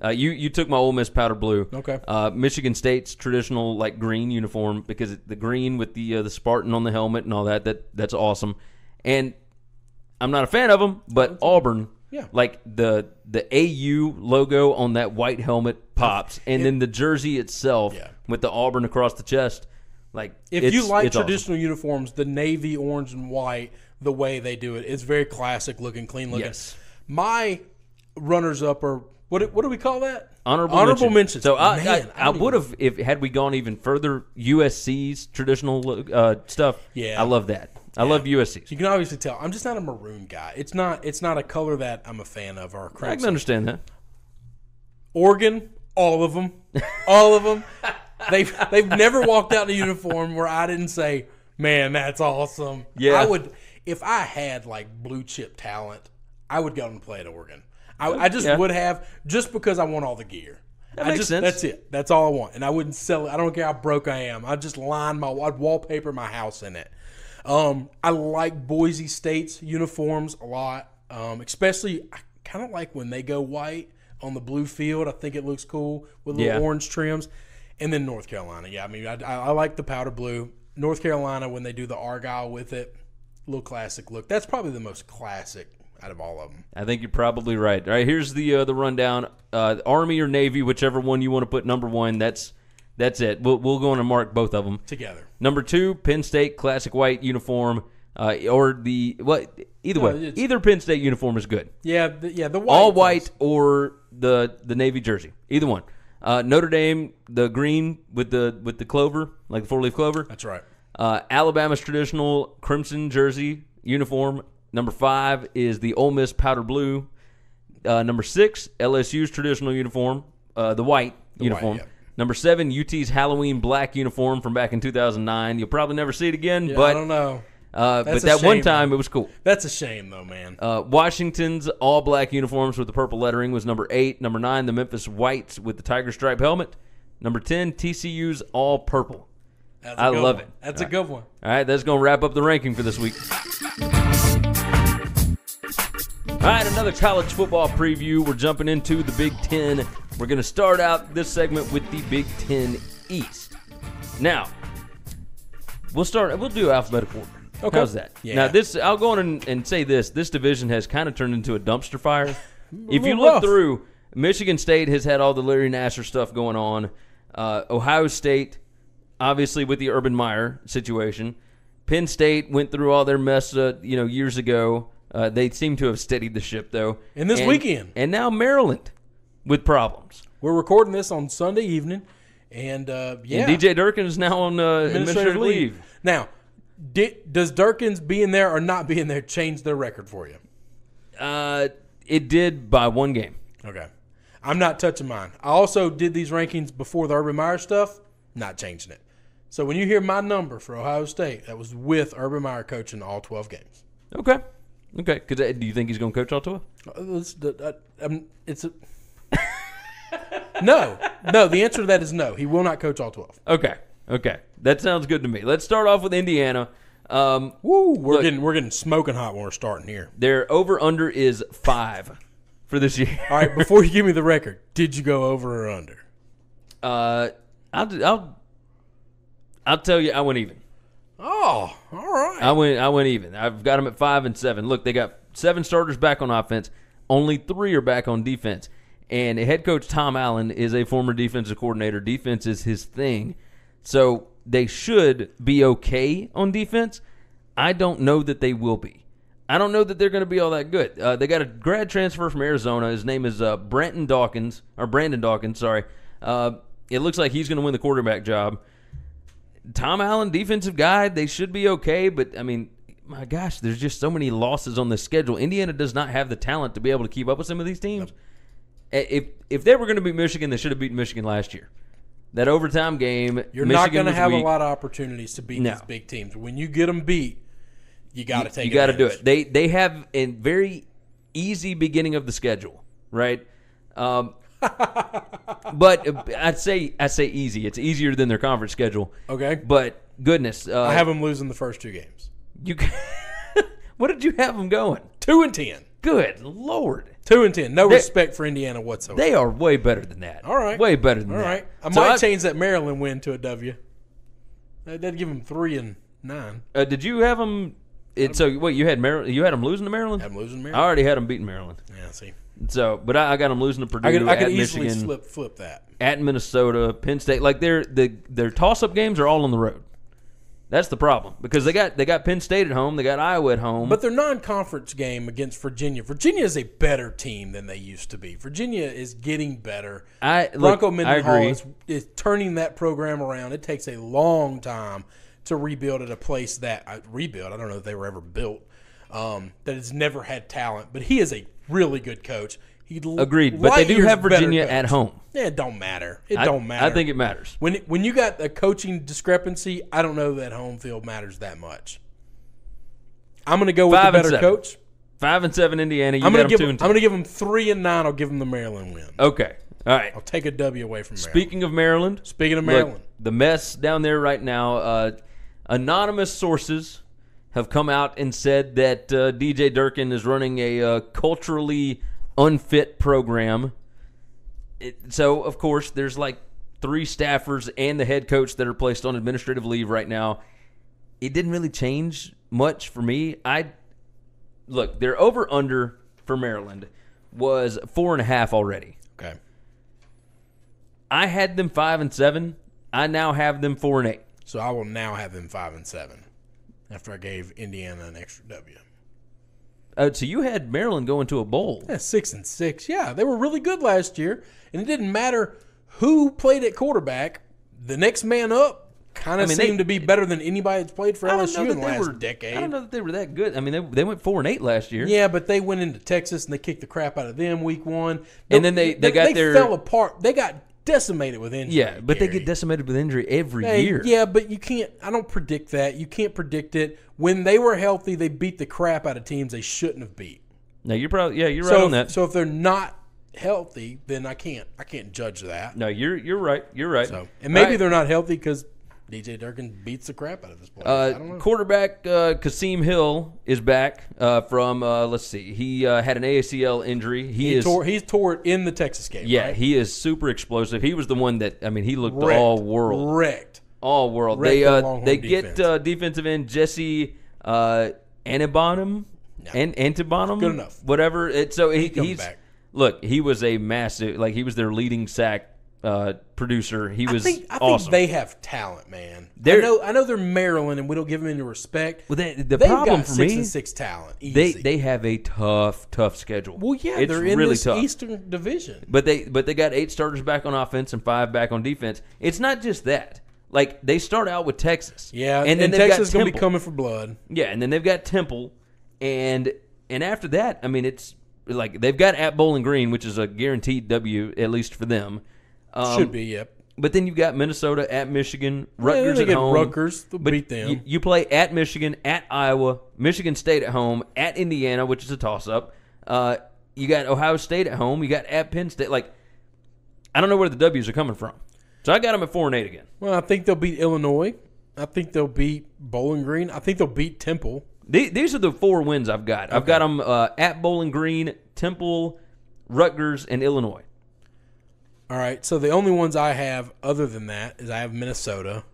Uh, you you took my Ole Miss powder blue. Okay. Uh, Michigan State's traditional like green uniform because the green with the uh, the Spartan on the helmet and all that that that's awesome. And I'm not a fan of them, but that's Auburn, yeah. like the the A U logo on that white helmet pops, and it, then the jersey itself yeah. with the Auburn across the chest. Like if you like traditional awesome. uniforms, the navy, orange, and white. The way they do it, it's very classic looking, clean looking. Yes. My runners-up are what? What do we call that? Honorable, Honorable mentions. mentions. So I, Man, I, I, I would have if had we gone even further. U S C's traditional uh, stuff. Yeah, I love that. I yeah. love U S C's. You can obviously tell. I'm just not a maroon guy. It's not. It's not a color that I'm a fan of. Or a crimson. I can understand that. Oregon, all of them, all of them. They've they've never walked out in a uniform where I didn't say, "Man, that's awesome." Yeah, I would. If I had, like, blue-chip talent, I would go and play at Oregon. I, I just yeah. would have, just because I want all the gear. That I makes just, sense. That's it. That's all I want. And I wouldn't sell it. I don't care how broke I am. I'd just line my – I'd wallpaper my house in it. Um, I like Boise State's uniforms a lot, um, especially – I kind of like when they go white on the blue field. I think it looks cool with little yeah. orange trims. And then North Carolina. Yeah, I mean, I, I like the powder blue. North Carolina, when they do the Argyle with it. Little classic look. That's probably the most classic out of all of them. I think you're probably right. All right, here's the uh, the rundown. Uh, Army or Navy, whichever one you want to put number one. That's that's it. We'll we'll go on and mark both of them together. Number two, Penn State classic white uniform, uh, or the what? Well, either no, way, either Penn State uniform is good. Yeah, the, yeah. The white all ones. White or the the Navy jersey. Either one. Uh, Notre Dame, the green with the with the clover, like the four leaf clover. That's right. Uh, Alabama's traditional crimson jersey uniform. Number five is the Ole Miss powder blue. Uh, number six, L S U's traditional uniform, uh, the white the uniform. White, yeah. Number seven, U T's Halloween black uniform from back in two thousand nine. You'll probably never see it again, yeah, but I don't know. Uh, but that shame, one time, man. It was cool. That's a shame, though, man. Uh, Washington's all-black uniforms with the purple lettering was number eight. Number nine, the Memphis Whites with the tiger stripe helmet. Number ten, T C U's all-purple. I love one. it. That's all a right. good one. All right, that's going to wrap up the ranking for this week. All right, another college football preview. We're jumping into the Big Ten. We're going to start out this segment with the Big Ten East. Now, we'll start. We'll do alphabetical order. Okay. How's that? Yeah. Now, this, I'll go on and, and say this. This division has kind of turned into a dumpster fire. If you look rough. through, Michigan State has had all the Larry Nassar stuff going on. Uh, Ohio State, obviously, with the Urban Meyer situation. Penn State went through all their mess uh, you know, years ago. Uh, they seem to have steadied the ship, though. And this and, weekend. And now Maryland with problems. We're recording this on Sunday evening. And, uh, yeah. And D J Durkin is now on uh, administrative leave. leave. Now, Did, does Durkin's being there or not being there change their record for you? Uh, it did by one game. Okay. I'm not touching mine. I also did these rankings before the Urban Meyer stuff, not changing it. So when you hear my number for Ohio State, that was with Urban Meyer coaching all twelve games. Okay. Okay. Cause, do you think he's going to coach all twelve? Uh, uh, it's a no. No, the answer to that is no. He will not coach all twelve. Okay. Okay, that sounds good to me. Let's start off with Indiana. Um, Woo, we're look, getting we're getting smoking hot when we're starting here. Their over under is five for this year. All right, before you give me the record, did you go over or under? Uh, I'll I'll I'll tell you, I went even. Oh, all right. I went I went even. I've got them at five and seven. Look, they got seven starters back on offense. Only three are back on defense. And head coach Tom Allen is a former defensive coordinator. Defense is his thing. So they should be okay on defense. I don't know that they will be. I don't know that they're going to be all that good. Uh, they got a grad transfer from Arizona. His name is uh, Brandon Dawkins, or Brandon Dawkins, sorry. Uh, it looks like he's going to win the quarterback job. Tom Allen, defensive guy, they should be okay. But, I mean, my gosh, there's just so many losses on the schedule. Indiana does not have the talent to be able to keep up with some of these teams. If, if they were going to beat Michigan, they should have beaten Michigan last year. That overtime game, you're Michigan not going to have weak. a lot of opportunities to beat no. these big teams. When you get them beat, you got to take. You got to do it. They they have a very easy beginning of the schedule, right? Um, but I'd say I say easy. It's easier than their conference schedule. Okay. But goodness, uh, I have them losing the first two games. You, what did you have them going? Two and ten. Good Lord. Two and ten. No they, respect for Indiana whatsoever. They are way better than that. All right. Way better than All that. All right. I so might I, change that Maryland win to a W. That'd give them three and nine. Uh, did you have them? It, so, wait, you had Maryland, you had them losing to Maryland? I had them losing to Maryland. I already had them beating Maryland. Yeah, I see. So, but I, I got them losing to Purdue, I could, I could at easily Michigan, flip, flip that. At Minnesota, Penn State. Like, their the, their toss-up games are all on the road. That's the problem because they got they got Penn State at home. They got Iowa at home. But their non-conference game against Virginia. Virginia is a better team than they used to be. Virginia is getting better. I, Bronco look, Mendenhall is, is turning that program around. It takes a long time to rebuild at a place that uh, – rebuild, I don't know if they were ever built, um, that has never had talent. But he is a really good coach. He'd Agreed, but they do have Virginia at home. Yeah, it don't matter. It I, don't matter. I think it matters. When when you got a coaching discrepancy, I don't know that home field matters that much. I'm going to go with Five the better coach. Five and seven, Indiana. You I'm going to give them. I'm going to give them three and nine. I'll give them the Maryland win. Okay, all right. I'll take a W away from Maryland. Speaking of Maryland, speaking of Maryland, look, the mess down there right now. Uh, anonymous sources have come out and said that uh, D J Durkin is running a uh, culturally unfit program. It, so, of course, there's like three staffers and the head coach that are placed on administrative leave right now. It didn't really change much for me. I look, their over-under for Maryland was four and a half already. Okay. I had them five and seven. I now have them four and eight. So I will now have them five and seven after I gave Indiana an extra W. Uh, so you had Maryland going to a bowl. Yeah, six and six. Yeah, they were really good last year, and it didn't matter who played at quarterback. The next man up kind of I mean, seemed they, to be better than anybody that's played for L S U in the last were, decade. I don't know that they were that good. I mean, they they went four and eight last year. Yeah, but they went into Texas and they kicked the crap out of them week one. They, and then they, they, they got they their fell apart. They got decimated with injury. Yeah, but Gary. They get decimated with injury every they, year. Yeah, but you can't – I don't predict that. You can't predict it. When they were healthy, they beat the crap out of teams they shouldn't have beat. No, you're probably – yeah, you're so right if, on that. So if they're not healthy, then I can't I can't judge that. No, you're you're right. You're right. So, and maybe right. they're not healthy because D J Durkin beats the crap out of this player. Uh, I don't know. Quarterback uh, Kasim Hill is back uh, from, uh, let's see, he uh, had an A C L injury. He, he is tore, He's tore it in the Texas game, Yeah, right? He is super explosive. He was the one that, I mean, he looked wrecked, all world. Wrecked. All world. Wrecked they uh, they defense. get uh, defensive end Jesse uh, Antebonum. No. An- Antebonum? Good enough. Whatever. It, so he, he he's back. Look, he was a massive, like he was their leading sack uh, producer. He was I think, I awesome. think they have talent, man. They're, I know I know they're Maryland and we don't give them any respect. Well, they, the They've problem got for six me, and six talent. Easy. They they have a tough tough schedule. Well, yeah, it's they're in really this tough. Eastern Division. But they but they got eight starters back on offense and five back on defense. It's not just that. Like they start out with Texas. Yeah, and, and then Texas is going to be coming for blood. Yeah, and then they've got Temple, and and after that, I mean it's. Like, they've got at Bowling Green, which is a guaranteed W, at least for them. Um, Should be, yep. But then you've got Minnesota at Michigan, Rutgers yeah, at home. Rutgers, they'll beat them. You, you play at Michigan, at Iowa, Michigan State at home, at Indiana, which is a toss-up. Uh, you got Ohio State at home. You got at Penn State. Like, I don't know where the W's are coming from. So I got them at four and eight again. Well, I think they'll beat Illinois. I think they'll beat Bowling Green. I think they'll beat Temple. These are the four wins I've got. Okay. I've got them uh, at Bowling Green, Temple, Rutgers, and Illinois. All right, so the only ones I have other than that is I have Minnesota.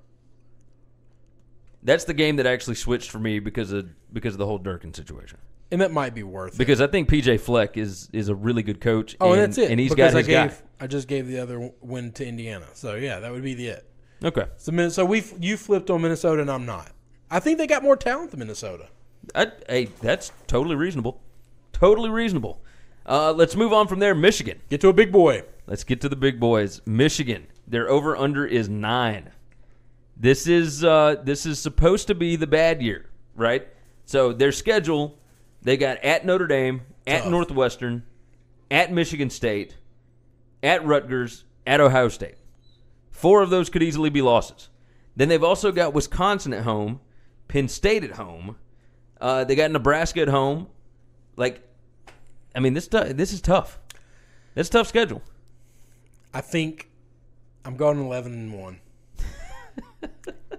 That's the game that actually switched for me because of because of the whole Durkin situation. And that might be worth because it. Because I think P J. Fleck is is a really good coach. Oh, and, and that's it. And he's because got his I gave, guy. I just gave the other win to Indiana. So, yeah, that would be the it. Okay. So, so we you flipped on Minnesota and I'm not. I think they got more talent than Minnesota. I, hey, that's totally reasonable. Totally reasonable. Uh, let's move on from there. Michigan. Get to a big boy. Let's get to the big boys. Michigan. Their over-under is nine. This is uh, this is supposed to be the bad year, right? So their schedule, they got at Notre Dame, at Tough. Northwestern, at Michigan State, at Rutgers, at Ohio State. Four of those could easily be losses. Then they've also got Wisconsin at home, Penn State at home. Uh, they got Nebraska at home. Like, I mean, this this is tough. That's a tough schedule. I think I'm going eleven and one,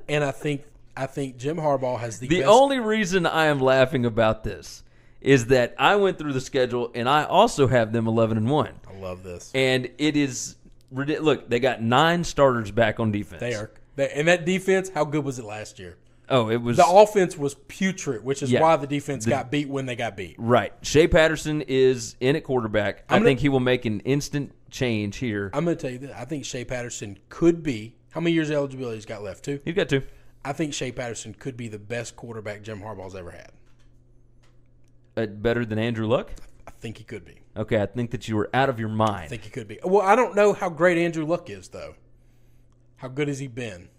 and I think I think Jim Harbaugh has the. The best. Only reason I am laughing about this is that I went through the schedule and I also have them eleven and one. I love this, and it is look. They got nine starters back on defense. They are, they, and that defense. How good was it last year? Oh, it was the offense was putrid, which is yeah, why the defense the, got beat when they got beat. Right. Shea Patterson is in at quarterback. I'm I gonna, think he will make an instant change here. I'm going to tell you this. I think Shea Patterson could be – how many years of eligibility he's got left? Two? He's got two. I think Shea Patterson could be the best quarterback Jim Harbaugh's ever had. Uh, better than Andrew Luck? I think he could be. Okay, I think that you were out of your mind. I think he could be. Well, I don't know how great Andrew Luck is, though. How good has he been?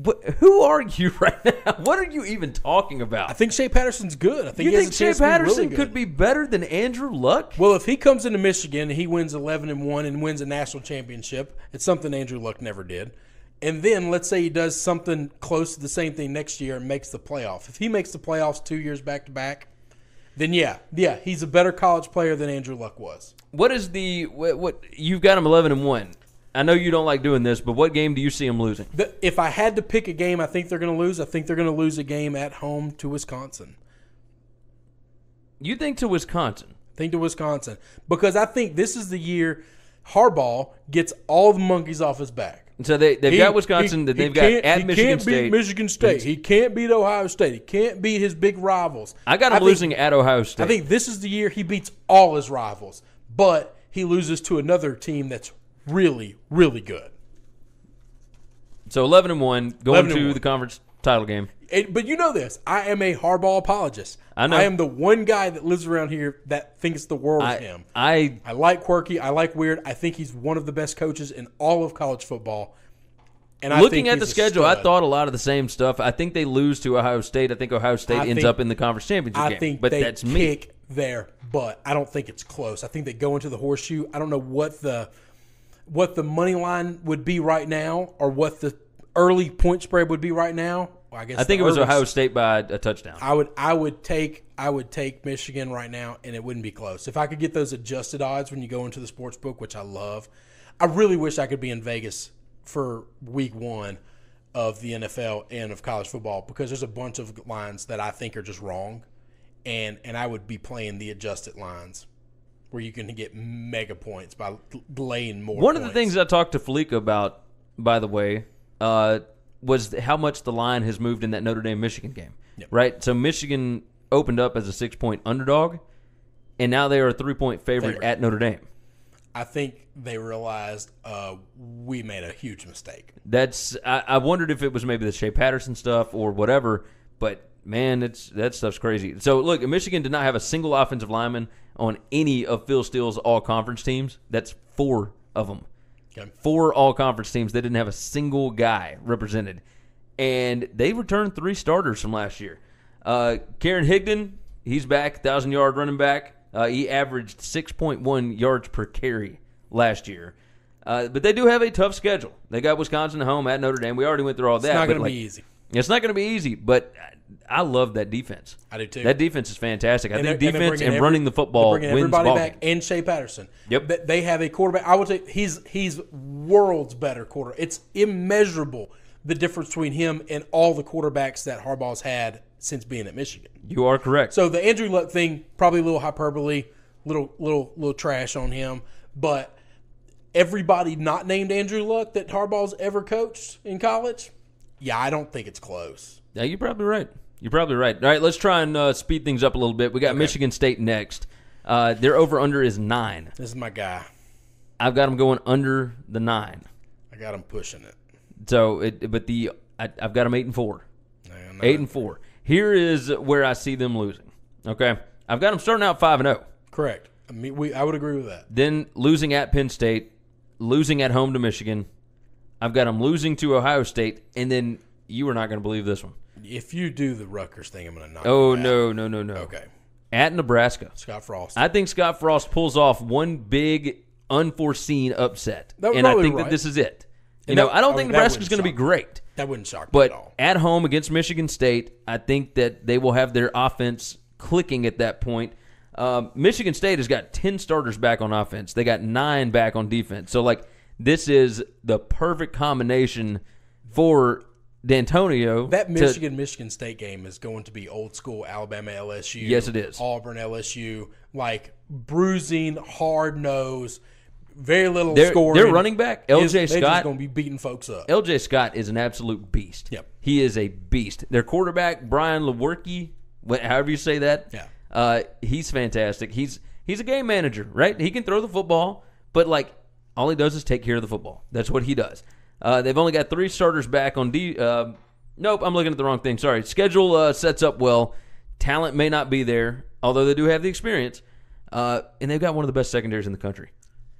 But who are you right now? What are you even talking about? I think Shea Patterson's good. I think you think Shea Patterson really could be better than Andrew Luck? Well, if he comes into Michigan, he wins eleven and one and wins a national championship. It's something Andrew Luck never did. And then let's say he does something close to the same thing next year and makes the playoff. If he makes the playoffs two years back to back, then yeah, yeah, he's a better college player than Andrew Luck was. What is the what, what you've got him eleven and one? I know you don't like doing this, but what game do you see them losing? If I had to pick a game I think they're going to lose, I think they're going to lose a game at home to Wisconsin. You think to Wisconsin? I think to Wisconsin. Because I think this is the year Harbaugh gets all the monkeys off his back. So they, they've he, got Wisconsin, he, they've got at Michigan State. He can't beat Michigan State. He can't beat Ohio State. He can't beat his big rivals. I got him I losing think, at Ohio State. I think this is the year he beats all his rivals, but he loses to another team that's really, really good. So eleven and one going to the conference title game. It, but you know this, I am a Harbaugh apologist. I know. I am the one guy that lives around here that thinks the world I, of him. I I like quirky. I like weird. I think he's one of the best coaches in all of college football. And I looking think at the schedule, stud. I thought a lot of the same stuff. I think they lose to Ohio State. I think Ohio State I ends think, up in the conference championship I game. Think but they that's kick me. There, but I don't think it's close. I think they go into the horseshoe. I don't know what the. what the money line would be right now or what the early point spread would be right now, well, I guess I think it was Ohio State by a touchdown. I would I would take I would take Michigan right now, and it wouldn't be close. If I could get those adjusted odds when you go into the sports book, which I love, I really wish I could be in Vegas for week one of the N F L and of college football, because there's a bunch of lines that I think are just wrong, and and I would be playing the adjusted lines, where you can get mega points by laying more. One points. Of the things I talked to Felica about, by the way, uh, was how much the line has moved in that Notre Dame-Michigan game, yep. right? So Michigan opened up as a six-point underdog, and now they are a three-point favorite, favorite at Notre Dame. I think they realized uh, we made a huge mistake. That's I, I wondered if it was maybe the Shea Patterson stuff or whatever, but man, it's that stuff's crazy. So look, Michigan did not have a single offensive lineman on any of Phil Steele's all-conference teams. That's four of them. Okay. Four all-conference teams. They didn't have a single guy represented. And they returned three starters from last year. Uh, Karen Higdon, he's back, thousand-yard running back. Uh, he averaged six point one yards per carry last year. Uh, but they do have a tough schedule. They got Wisconsin at home, at Notre Dame. We already went through all that. It's not going like, to be easy. It's not going to be easy, but I love that defense. I do too. That defense is fantastic. I and think defense and, and running every, the football wins everybody back game. And Shea Patterson. Yep. They have a quarterback. I would say he's he's world's better quarterback. It's immeasurable the difference between him and all the quarterbacks that Harbaugh's had since being at Michigan. You are correct. So the Andrew Luck thing, probably a little hyperbole, little little little trash on him, but everybody not named Andrew Luck that Harbaugh's ever coached in college, yeah, I don't think it's close. Yeah, you're probably right. You're probably right. All right, let's try and uh, speed things up a little bit. We got okay. Michigan State next. Uh, their over-under is nine. This is my guy. I've got them going under the nine. I got them pushing it. So, it, but the I, I've got them eight and four. No, eight and four. Here is where I see them losing. Okay, I've got them starting out five and zero. Correct. I mean, we I would agree with that. Then losing at Penn State, losing at home to Michigan. I've got them losing to Ohio State, and then you are not going to believe this one. If you do the Rutgers thing, I'm going to knock Oh, no, no, no, no. Okay. At Nebraska. Scott Frost. I think Scott Frost pulls off one big, unforeseen upset. And I think right. that this is it. You and know, that, I don't I mean, think Nebraska's going to be great. That wouldn't shock me but at all. But at home against Michigan State, I think that they will have their offense clicking at that point. Um, Michigan State has got ten starters back on offense. They got nine back on defense. So, like, this is the perfect combination for D'Antonio. That Michigan to, Michigan State game is going to be old school Alabama L S U. Yes, it is. Auburn L S U, like bruising, hard nose, very little they're, scoring. Their running back, L J is, Scott, they're just going to be beating folks up. L J Scott is an absolute beast. Yep, he is a beast. Their quarterback, Brian Lewerke, however you say that. Yeah, uh, he's fantastic. He's he's a game manager, right? He can throw the football, but like. All he does is take care of the football. That's what he does. Uh, they've only got three starters back on D. Uh, nope, I'm looking at the wrong thing. Sorry. Schedule uh, sets up well. Talent may not be there, although they do have the experience. Uh, and they've got one of the best secondaries in the country.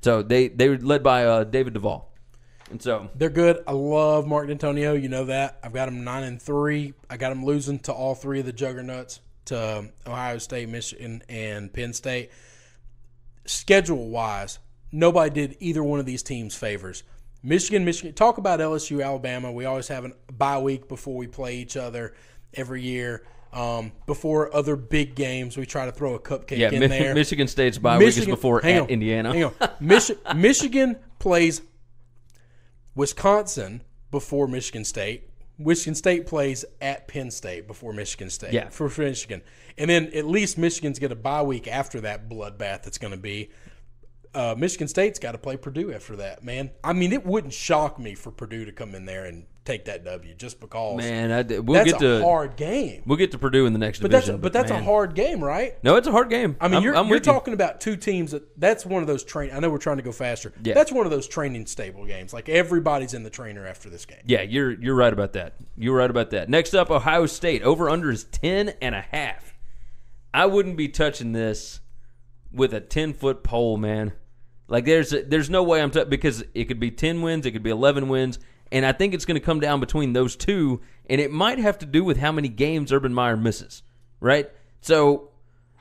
So they, they were led by uh, David Duvall. And so they're good. I love Mark D'Antonio. You know that. I've got them nine and three. I got them losing to all three of the juggernauts, to Ohio State, Michigan, and Penn State. Schedule-wise, nobody did either one of these teams favors. Michigan, Michigan. Talk about L S U, Alabama. We always have a bye week before we play each other every year. Um, before other big games, we try to throw a cupcake yeah, in Mi- there. Michigan State's bye Michigan, week is before hang at on, Indiana. Hang on. Michi- Michigan plays Wisconsin before Michigan State. Michigan State plays at Penn State before Michigan State. Yeah. For, for Michigan. And then at least Michigan's got a bye week after that bloodbath that's going to be. Uh, Michigan State's got to play Purdue after that, man. I mean, it wouldn't shock me for Purdue to come in there and take that W just because. Man, I, we'll that's get a to, hard game. We'll get to Purdue in the next but division. That's a, but, but that's man. a hard game, right? No, it's a hard game. I mean, I'm, you're, I'm you're talking you. about two teams. That, that's one of those train. I know we're trying to go faster. Yeah. That's one of those training stable games. Like, everybody's in the trainer after this game. Yeah, you're you're right about that. You're right about that. Next up, Ohio State. Over-under is ten and a half. I wouldn't be touching this with a ten-foot pole, man. Like, there's a, there's no way I'm t- – because it could be ten wins, it could be eleven wins, and I think it's going to come down between those two, and it might have to do with how many games Urban Meyer misses, right? So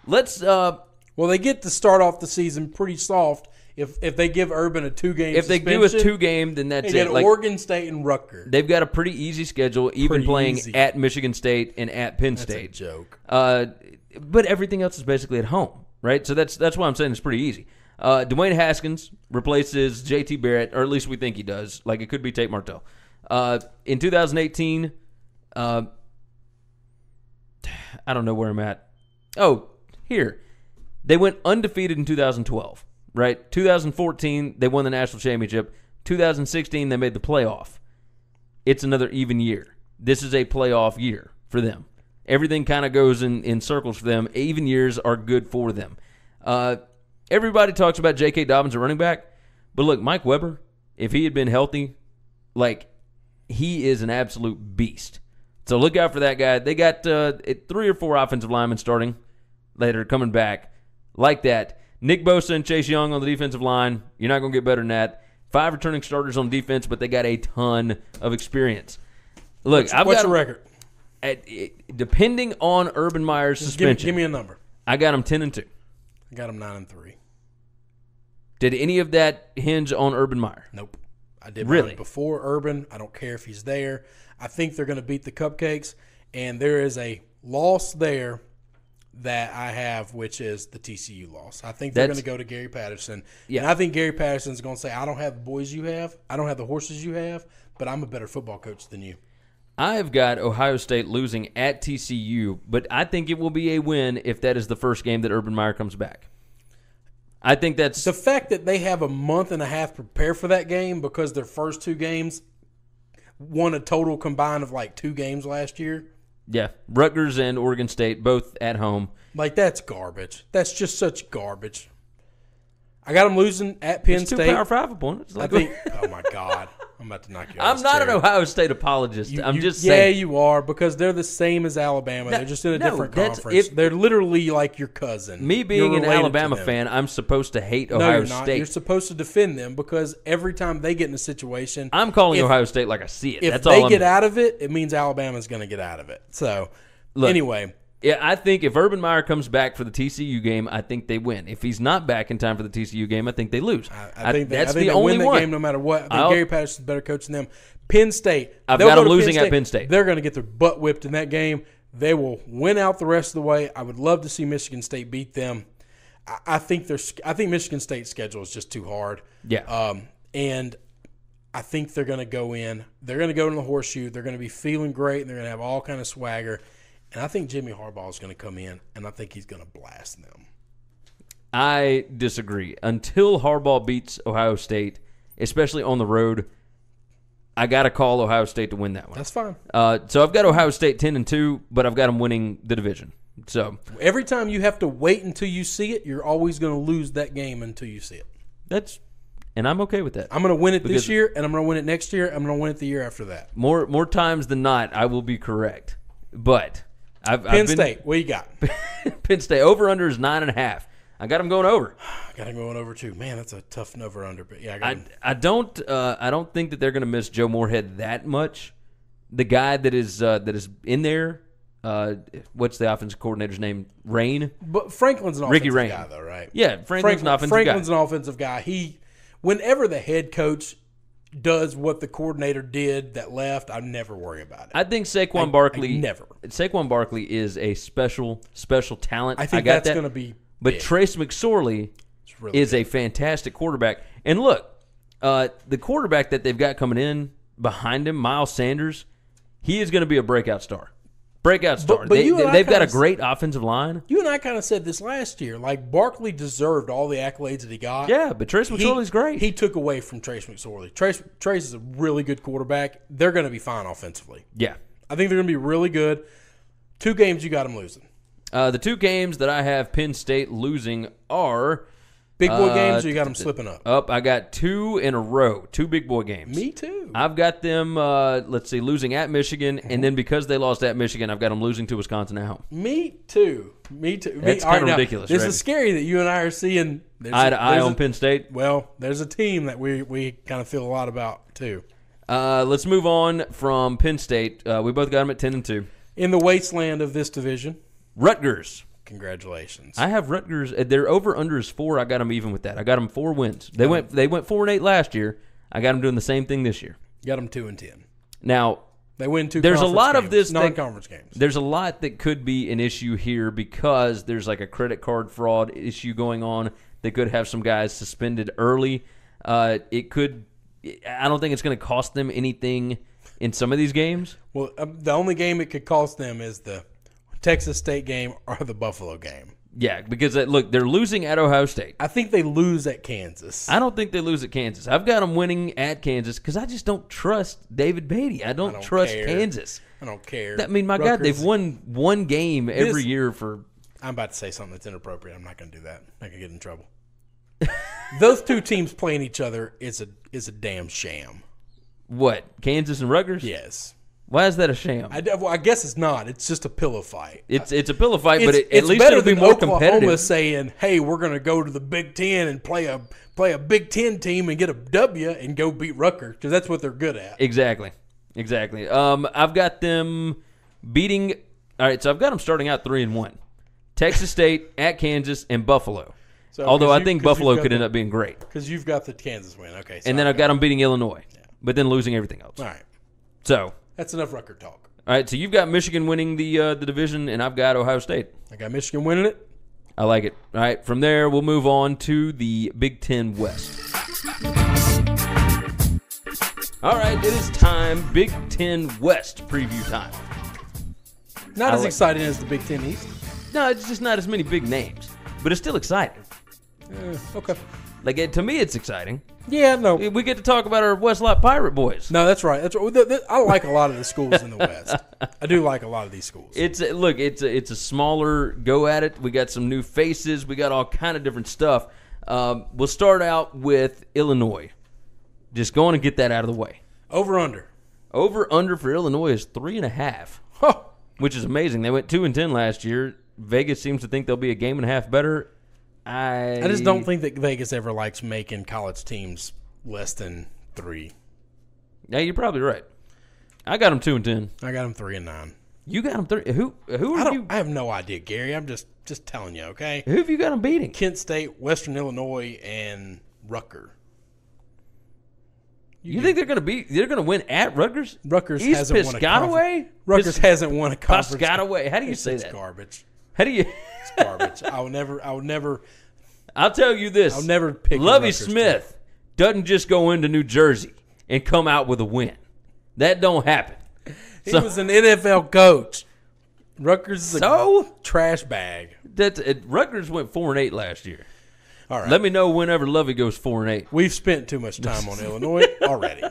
let's uh, – well, they get to start off the season pretty soft if if they give Urban a two game, if they do a two game, then that's it. Like, Oregon State and Rutgers. They've got a pretty easy schedule, even pretty playing easy. At Michigan State and at Penn State. That's a joke. Uh, but everything else is basically at home, right? So that's that's why I'm saying it's pretty easy. Uh, Dwayne Haskins replaces J T Barrett, or at least we think he does. Like, it could be Tate Martell. Uh, in two thousand eighteen, uh, I don't know where I'm at. Oh, here. They went undefeated in two thousand twelve, right? two thousand fourteen, they won the national championship. two thousand sixteen, they made the playoff. It's another even year. This is a playoff year for them. Everything kind of goes in, in circles for them. Even years are good for them. Uh, everybody talks about J K. Dobbins at running back, but look, Mike Weber, if he had been healthy, like, he is an absolute beast. So look out for that guy. They got uh, three or four offensive linemen starting later, coming back like that. Nick Bosa and Chase Young on the defensive line. You're not going to get better than that. Five returning starters on defense, but they got a ton of experience. Look, what's, I've what's got the record? At, it, depending on Urban Meyer's Just suspension, give me, give me a number. I got them ten and two. I got them nine and three. Did any of that hinge on Urban Meyer? Nope. I did really before Urban. I don't care if he's there. I think they're going to beat the Cupcakes, and there is a loss there that I have, which is the T C U loss. I think they're That's, going to go to Gary Patterson. Yeah. And I think Gary Patterson is going to say, I don't have the boys you have. I don't have the horses you have, but I'm a better football coach than you. I've got Ohio State losing at T C U, but I think it will be a win if that is the first game that Urban Meyer comes back. I think that's... The fact that they have a month and a half to prepare for that game, because their first two games won a total combined of like two games last year. Yeah, Rutgers and Oregon State, both at home. Like, that's garbage. That's just such garbage. I got them losing at Penn it's State. It's two Power Five opponents. Like, I think, oh, my God. I'm about to knock you out. I'm not chair. an Ohio State apologist. You, I'm you, just saying. Yeah, you are, because they're the same as Alabama. No, they're just in a no, different conference. If, they're literally like your cousin. Me being an Alabama fan, I'm supposed to hate Ohio no, you're not. State. You're supposed to defend them, because every time they get in a situation. I'm calling if, Ohio State like I see it. If That's they all I'm get doing. out of it, it means Alabama's going to get out of it. So, Look, anyway. Yeah, I think if Urban Meyer comes back for the T C U game, I think they win. If he's not back in time for the T C U game, I think they lose. I, I think they, that's I think the they only win that one. game no matter what. I think I'll, Gary Patterson's better coach than them. Penn State. I've got them losing Penn State, at Penn State. They're going to get their butt whipped in that game. They will win out the rest of the way. I would love to see Michigan State beat them. I, I think they're, I think Michigan State's schedule is just too hard. Yeah. Um, and I think they're going to go in. They're going to go in the horseshoe. They're going to be feeling great, and they're going to have all kind of swagger. And I think Jimmy Harbaugh is going to come in, and I think he's going to blast them. I disagree. Until Harbaugh beats Ohio State, especially on the road, I got to call Ohio State to win that one. That's fine. Uh, so I've got Ohio State ten and two, but I've got them winning the division. So every time you have to wait until you see it, you're always going to lose that game until you see it. That's And I'm okay with that. I'm going to win it this year, and I'm going to win it next year. I'm going to win it the year after that. More, more times than not, I will be correct. But... I've, Penn I've been, State, what you got? Penn State, over-under is nine and a half. I got them going over. I got them going over, too. Man, that's a tough over-under. But yeah, I got I, I, don't, uh, I don't think that they're going to miss Joe Moorhead that much. The guy that is uh, that is in there, uh, what's the offensive coordinator's name? Rain? But Franklin's an Ricky offensive Rain. guy, though, right? Yeah, Franklin's Franklin, an offensive Franklin's guy. Franklin's an offensive guy. He, whenever the head coach does what the coordinator did that left, I never worry about it. I think Saquon I, Barkley I never. Saquon Barkley is a special, special talent. I think I got that's that. going to be But big. Trace McSorley really is big. a fantastic quarterback. And look, uh, the quarterback that they've got coming in behind him, Miles Sanders, he is going to be a breakout star. Breakout star. But, but they, they, they've got a great offensive line. You and I kind of said this last year. Like, Barkley deserved all the accolades that he got. Yeah, but Trace McSorley's he, great. He took away from Trace McSorley. Trace, Trace is a really good quarterback. They're going to be fine offensively. Yeah. I think they're going to be really good. Two games you got them losing. Uh, the two games that I have Penn State losing are big boy uh, games, or you got them slipping up? Up. I got two in a row, two big boy games. Me too. I've got them, uh, let's see, losing at Michigan, mm-hmm. and then because they lost at Michigan, I've got them losing to Wisconsin at home. Me too. Me too. It's kind of right, ridiculous. Now, this right? is scary that you and I are seeing eye to eye on Penn State. Well, there's a team that we, we kind of feel a lot about too. Uh, let's move on from Penn State. Uh, we both got them at ten and two. In the wasteland of this division, Rutgers Congratulations. I have Rutgers. Their over-under is four. I got them even with that. I got them four wins. They went they went four and eight last year. I got them doing the same thing this year. Got them two and ten. Now they win two. There's a lot games, of this non-conference that, games. There's a lot that could be an issue here because there's like a credit card fraud issue going on. They could have some guys suspended early. Uh, it could. I don't think it's going to cost them anything in some of these games. Well, uh, the only game it could cost them is the Texas State game or the Buffalo game. Yeah, because, they, look, they're losing at Ohio State. I think they lose at Kansas. I don't think they lose at Kansas. I've got them winning at Kansas because I just don't trust David Beatty. I don't, I don't trust care. Kansas. I don't care. I mean, my Rutgers, God, they've won one game every this, year for... I'm about to say something that's inappropriate. I'm not going to do that. I could get in trouble. Those two teams playing each other is a is a damn sham. What, Kansas and Rutgers? Yes. Why is that a sham? I, well, I guess it's not. It's just a pillow fight. It's it's a pillow fight, it's, but it, at least it'll be more Oklahoma competitive. It's better than Oklahoma saying, "Hey, we're going to go to the Big Ten and play a play a Big Ten team and get a W and go beat Rutgers," because that's what they're good at. Exactly, exactly. Um, I've got them beating. All right, so I've got them starting out three and one. Texas State at Kansas and Buffalo. So, although I you, think Buffalo could the, end up being great because you've got the Kansas win. Okay, so and then I've got them beating Illinois, yeah. but then losing everything else. All right, so. That's enough Rutgers talk. All right, so you've got Michigan winning the uh, the division, and I've got Ohio State. I got Michigan winning it. I like it. All right, from there, we'll move on to the Big Ten West. All right, it is time, Big Ten West preview time. Not I as like exciting it. as the Big Ten East. No, it's just not as many big names, but it's still exciting. Uh, okay. Like, it, to me, it's exciting. Yeah, no. We get to talk about our Westlot Pirate boys. No, that's right. That's right. I like a lot of the schools in the West. I do like a lot of these schools. It's a, Look, it's a, it's a smaller go at it. We got some new faces. We got all kind of different stuff. Um, we'll start out with Illinois. Just going to get that out of the way. Over-under. Over-under for Illinois is three and a half, huh. which is amazing. They went two and ten last year. Vegas seems to think they'll be a game and a half better. I, I just don't think that Vegas ever likes making college teams less than three. Yeah, you're probably right. I got them two and ten. I got them three and nine. You got them three. Who? Who are I you? I have no idea, Gary. I'm just just telling you. Okay. Who have you got them beating? Kent State, Western Illinois, and Rucker. You, you think they're going to be? They're going to win at Rutgers? Rutgers East hasn't won a conference. Rutgers hasn't won a conference. Piscataway. How do you it's say that? It's garbage. How do you? It's garbage. I will never. I will never. I'll tell you this. I'll never pick. Lovie Smith team. doesn't just go into New Jersey and come out with a win. That don't happen. He so, was an N F L coach. Rutgers is so a trash bag. That's it, Rutgers went four and eight last year. All right. Let me know whenever Lovie goes four and eight. We've spent too much time on Illinois already.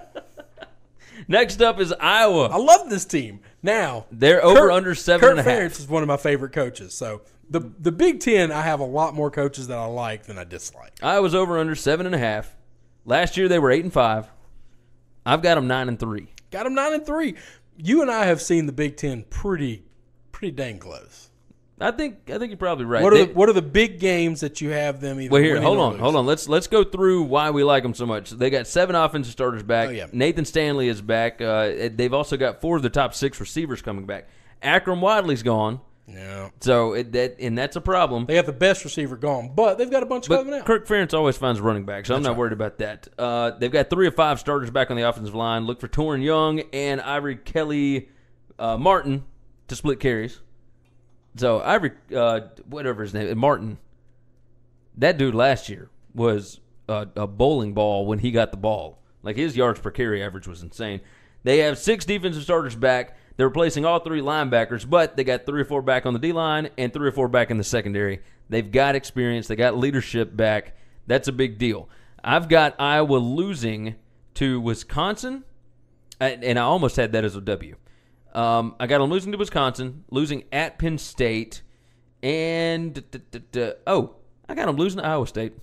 Next up is Iowa. I love this team. Now they're over Kurt, under seven Kurt and a half. Ferentz is one of my favorite coaches. So the the Big Ten, I have a lot more coaches that I like than I dislike. Iowa's over under seven and a half. Last year they were eight and five. I've got them nine and three. Got them nine and three. You and I have seen the Big Ten pretty pretty dang close. I think I think you're probably right. What are they, the, what are the big games that you have them either? Well, here, hold on, lose? hold on. Let's let's go through why we like them so much. They got seven offensive starters back. Oh, yeah. Nathan Stanley is back. Uh, they've also got four of the top six receivers coming back. Akram Wadley's gone. No. So it, that and that's a problem. They got the best receiver gone, but they've got a bunch but coming out. Kirk Ferentz always finds a running back, so that's I'm not right. worried about that. Uh, they've got three of five starters back on the offensive line. Look for Torrin Young and Ivory Kelly uh, Martin to split carries. So, Ivory, uh, whatever his name, Martin, that dude last year was a, a bowling ball when he got the ball. Like, his yards per carry average was insane. They have six defensive starters back. They're replacing all three linebackers, but they got three or four back on the D-line and three or four back in the secondary. They've got experience. They got leadership back. That's a big deal. I've got Iowa losing to Wisconsin, and I almost had that as a W. Um, I got them losing to Wisconsin, losing at Penn State, and da, da, da, oh, I got them losing to Iowa State.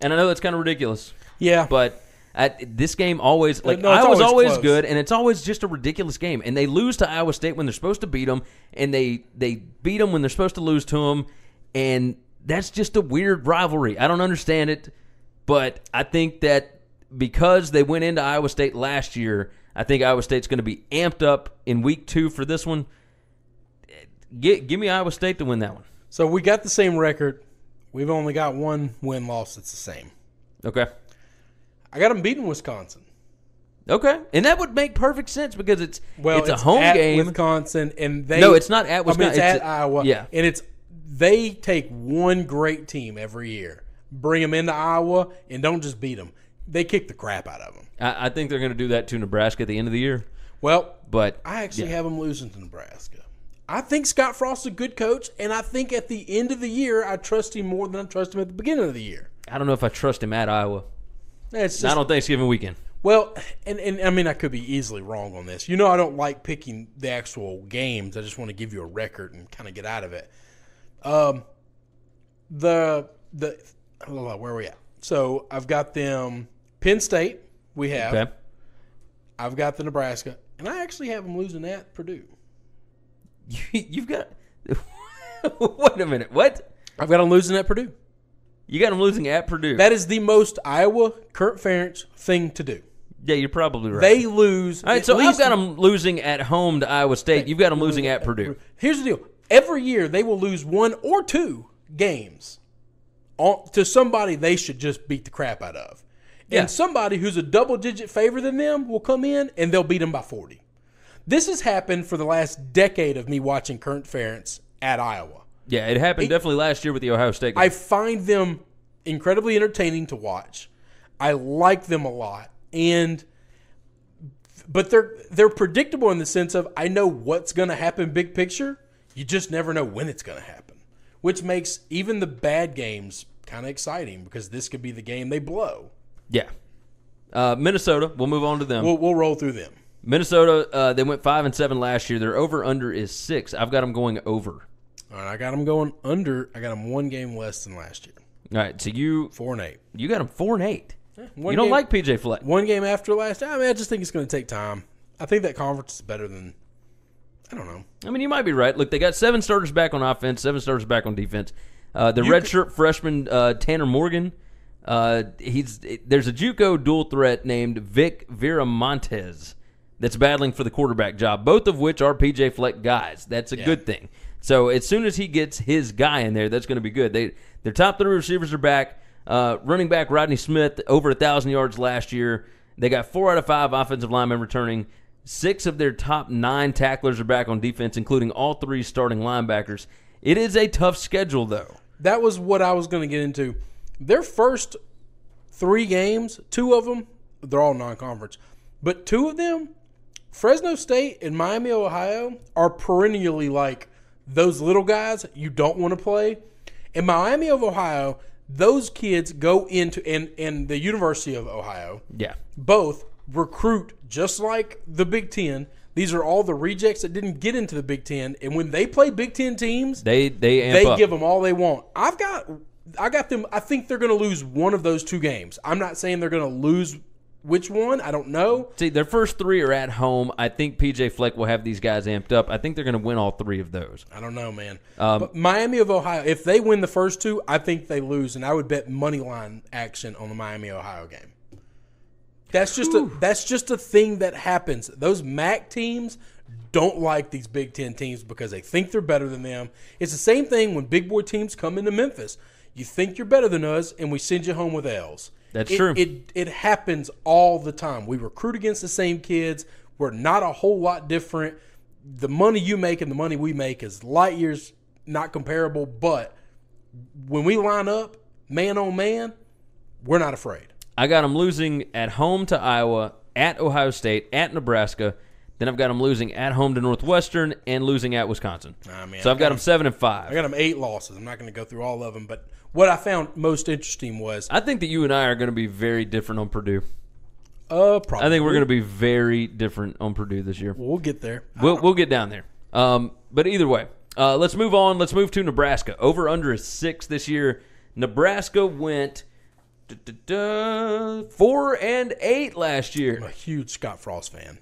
And I know that's kind of ridiculous. Yeah, but I, this game always like no, Iowa's always, always good, and it's always just a ridiculous game. And they lose to Iowa State when they're supposed to beat them, and they they beat them when they're supposed to lose to them, and that's just a weird rivalry. I don't understand it, but I think that because they went into Iowa State last year. I think Iowa State's going to be amped up in week two for this one. Get, give me Iowa State to win that one. So we got the same record. We've only got one win-loss that's the same. Okay. I got them beating Wisconsin. Okay. And that would make perfect sense because it's well, it's, it's a home at game. Wisconsin and they No, it's not at Wisconsin. I mean, it's, it's at a, Iowa. Yeah. And it's they take one great team every year, bring them into Iowa, and don't just beat them. They kick the crap out of them. I, I think they're going to do that to Nebraska at the end of the year. Well, but I actually yeah. have them losing to Nebraska. I think Scott Frost's a good coach, and I think at the end of the year, I trust him more than I trust him at the beginning of the year. I don't know if I trust him at Iowa. It's just, not on Thanksgiving weekend. Well, and, and I mean, I could be easily wrong on this. You know I don't like picking the actual games. I just want to give you a record and kind of get out of it. Um, the the know, where are we at? So I've got them Penn State. We have. Okay. I've got the Nebraska, and I actually have them losing at Purdue. You, you've got – wait a minute. What? I've got them losing at Purdue. You got them losing at Purdue. That is the most Iowa Kurt Ferentz thing to do. Yeah, you're probably right. They lose. All right, so I've got them losing at home to Iowa State. You've got them losing at Purdue. Here's the deal. Every year they will lose one or two games to somebody they should just beat the crap out of. Yeah. And somebody who's a double-digit favor than them will come in, and they'll beat them by forty. This has happened for the last decade of me watching Kurt Ferentz at Iowa. Yeah, it happened it, definitely last year with the Ohio State game. I find them incredibly entertaining to watch. I like them a lot. and But they're they're predictable in the sense of I know what's going to happen big picture. You just never know when it's going to happen, which makes even the bad games kind of exciting because this could be the game they blow. Yeah. Uh, Minnesota, we'll move on to them. We'll, we'll roll through them. Minnesota, uh, they went five and seven last year. Their over-under is six. I've got them going over. All right, I got them going under. I got them one game less than last year. All right, so you – four and eight. You got them four and eight. Yeah, you don't game, like P J Fleck. One game after last. I mean, I just think it's going to take time. I think that conference is better than – I don't know. I mean, you might be right. Look, they got seven starters back on offense, seven starters back on defense. Uh, the redshirt freshman uh, Tanner Morgan – Uh, he's there's a JUCO dual threat named Vic Viramontes that's battling for the quarterback job, both of which are P J Fleck guys. That's a yeah. good thing. So as soon as he gets his guy in there, that's going to be good. They their top three receivers are back. Uh, running back Rodney Smith over a thousand yards last year. They got four out of five offensive linemen returning. Six of their top nine tacklers are back on defense, including all three starting linebackers. It is a tough schedule, though. That was what I was going to get into. Their first three games, two of them, they're all non-conference, but two of them, Fresno State and Miami, Ohio, are perennially like those little guys you don't want to play. In Miami of Ohio, those kids go into and, and the University of Ohio. Yeah, both recruit just like the Big Ten. These are all the rejects that didn't get into the Big Ten, and when they play Big Ten teams, they they amp they up. Give them all they want. I've got. I got them. I think they're going to lose one of those two games. I'm not saying they're going to lose which one. I don't know. See, their first three are at home. I think P J Fleck will have these guys amped up. I think they're going to win all three of those. I don't know, man. Um, but Miami of Ohio, if they win the first two, I think they lose, and I would bet money line action on the Miami Ohio game. That's just whew. a that's just a thing that happens. Those MAC teams don't like these Big Ten teams because they think they're better than them. It's the same thing when big boy teams come into Memphis. You think you're better than us, and we send you home with L's. That's it, true. It it happens all the time. We recruit against the same kids. We're not a whole lot different. The money you make and the money we make is light years not comparable, but when we line up man on man, we're not afraid. I got them losing at home to Iowa, at Ohio State, at Nebraska. Then I've got them losing at home to Northwestern and losing at Wisconsin. Nah, man, so I've got, got them seven and five. I got them eight losses. I'm not going to go through all of them, but what I found most interesting was I think that you and I are going to be very different on Purdue. Uh, probably. I think we're going to be very different on Purdue this year. We'll get there. We'll we'll get down there. Um, but either way, uh, let's move on. Let's move to Nebraska. Over under is six this year. Nebraska went. Da, da, da, four and eight last year. I'm a huge Scott Frost fan.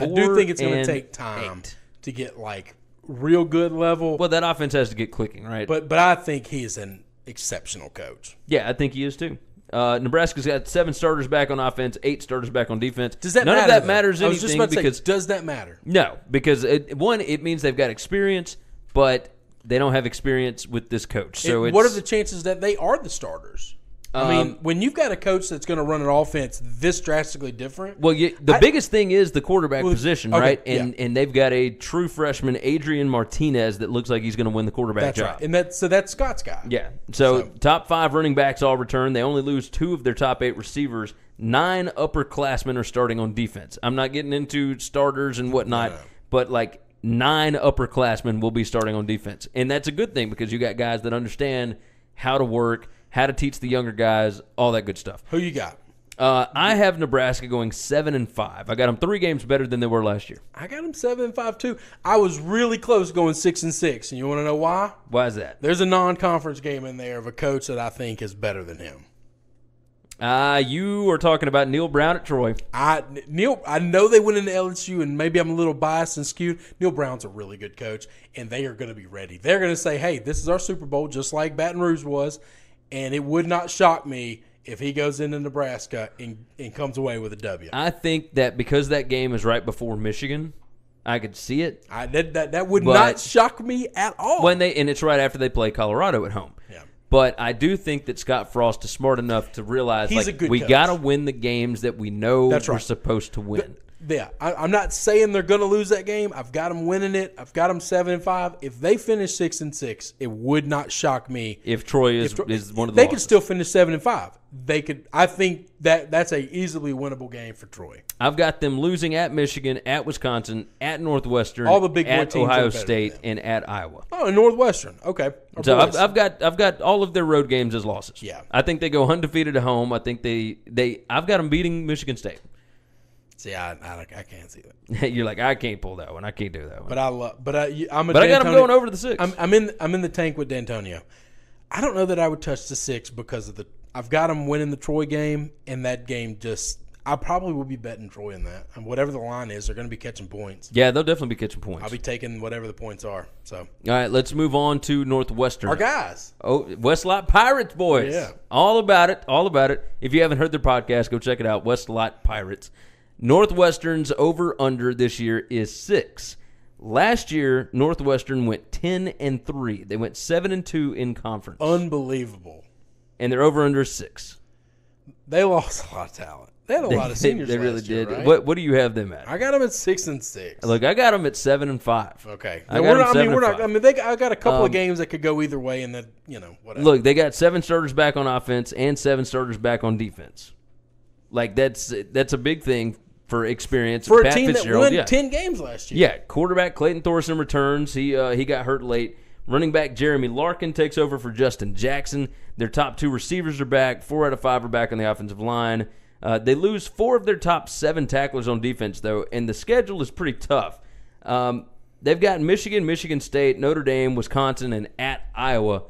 I do think it's going to take time eight. to get like real good level. Well, that offense has to get clicking, right? But but I think he is an exceptional coach. Yeah, I think he is too. Uh, Nebraska's got seven starters back on offense, eight starters back on defense. Does that none matter, of that though? matters anything? I was just about to because say, does that matter? No, because it, one, it means they've got experience. but they don't have experience with this coach. So, it, it's, what are the chances that they are the starters? Um, I mean, when you've got a coach that's going to run an offense this drastically different. Well, you, the I, biggest thing is the quarterback well, position, okay, right? And yeah. and they've got a true freshman, Adrian Martinez, that looks like he's going to win the quarterback that's job. Right. And that's, so that's Scott's guy. Yeah. So, so top five running backs all return. They only lose two of their top eight receivers. Nine upperclassmen are starting on defense. I'm not getting into starters and whatnot, no. but like nine upperclassmen will be starting on defense. And that's a good thing because you got guys that understand how to work, how to teach the younger guys, all that good stuff. Who you got? Uh, I have Nebraska going seven and five. I got them three games better than they were last year. I got them seven and five too. I was really close going six and six, and you want to know why? Why is that? There's a non-conference game in there of a coach that I think is better than him. Uh, you are talking about Neil Brown at Troy. I Neil, I know they went into L S U, and maybe I'm a little biased and skewed. Neil Brown's a really good coach, and they are going to be ready. They're going to say, hey, this is our Super Bowl, just like Baton Rouge was. And it would not shock me if he goes into Nebraska and, and comes away with a W. I think that because that game is right before Michigan, I could see it. I, that, that, that would but not shock me at all. When they And it's right after they play Colorado at home. Yeah. But I do think that Scott Frost is smart enough to realize He's like we got to win the games that we know That's we're right. supposed to win. But, yeah, I, I'm not saying they're going to lose that game. I've got them winning it. I've got them seven and five. If they finish six and six, it would not shock me if Troy is if Troy, is one of the. They could still finish seven and five. They could. I think that that's a easily winnable game for Troy. I've got them losing at Michigan, at Wisconsin, at Northwestern, all the big boy teams, at Ohio State, and at Iowa. Oh, and Northwestern. Okay. Our so I've, I've got I've got all of their road games as losses. Yeah. I think they go undefeated at home. I think they they I've got them beating Michigan State. See, I, I, I can't see that. You're like, I can't pull that one. I can't do that one. But I love. But I, I'm a But D'Antonio. I got them going over the six. I'm, I'm in. I'm in the tank with D'Antonio. I don't know that I would touch the six because of the. I've got them winning the Troy game, and that game just. I probably will be betting Troy in that, and whatever the line is, they're going to be catching points. Yeah, they'll definitely be catching points. I'll be taking whatever the points are. So. All right, let's move on to Northwestern. Our guys. Oh, Westlot Pirates, boys. Yeah. All about it. All about it. If you haven't heard their podcast, go check it out. Westlot Pirates. Northwestern's over-under this year is six. Last year, Northwestern went ten and three. They went seven and two in conference. Unbelievable. And their over-under is six. They lost a lot of talent. They had a they, lot of seniors. They, they last really year, did. Right? What What do you have them at? I got them at six and six. Look, I got them at seven and five. Okay. I, got not, I mean, we're not. I mean, they. I got a couple um, of games that could go either way, and then you know whatever. Look, they got seven starters back on offense and seven starters back on defense. Like that's that's a big thing. For experience, for a Pat team that won yeah. ten games last year. Yeah, quarterback Clayton Thorson returns. He uh, he got hurt late. Running back Jeremy Larkin takes over for Justin Jackson. Their top two receivers are back. Four out of five are back on the offensive line. Uh, they lose four of their top seven tacklers on defense, though, and the schedule is pretty tough. Um, they've got Michigan, Michigan State, Notre Dame, Wisconsin, and at Iowa.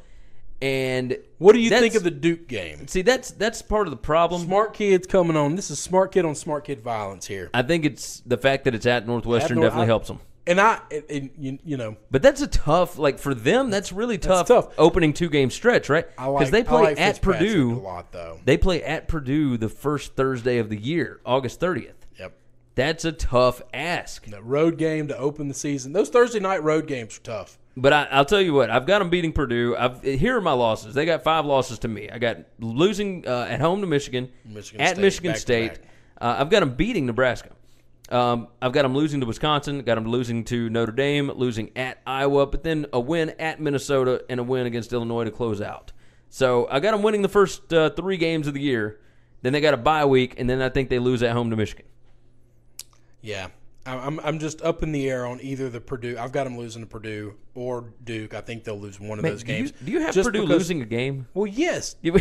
And what do you think of the Duke game? See, that's that's part of the problem. Smart kids coming on. This is smart kid on smart kid violence here. I think it's the fact that it's at Northwestern at North, definitely I, helps them. And I, and, you, you know, but that's a tough like for them. That's really tough. That's tough. Opening two game stretch, right? Because like, they play like at Purdue a lot, though. They play at Purdue the first Thursday of the year, August thirtieth. Yep, that's a tough ask. The road game to open the season. Those Thursday night road games are tough. But I, I'll tell you what, I've got them beating Purdue. I've, here are my losses. They got five losses to me. I got losing uh, at home to Michigan, Michigan at State, Michigan State. Uh, I've got them beating Nebraska. Um, I've got them losing to Wisconsin. Got them losing to Notre Dame, losing at Iowa, but then a win at Minnesota and a win against Illinois to close out. So I got them winning the first uh, three games of the year. Then they got a bye week, and then I think they lose at home to Michigan. Yeah. I'm I'm just up in the air on either the Purdue. I've got them losing to Purdue or Duke. I think they'll lose one of Man, those games. Do you, do you have just Purdue because, losing a game? Well, yes. yeah.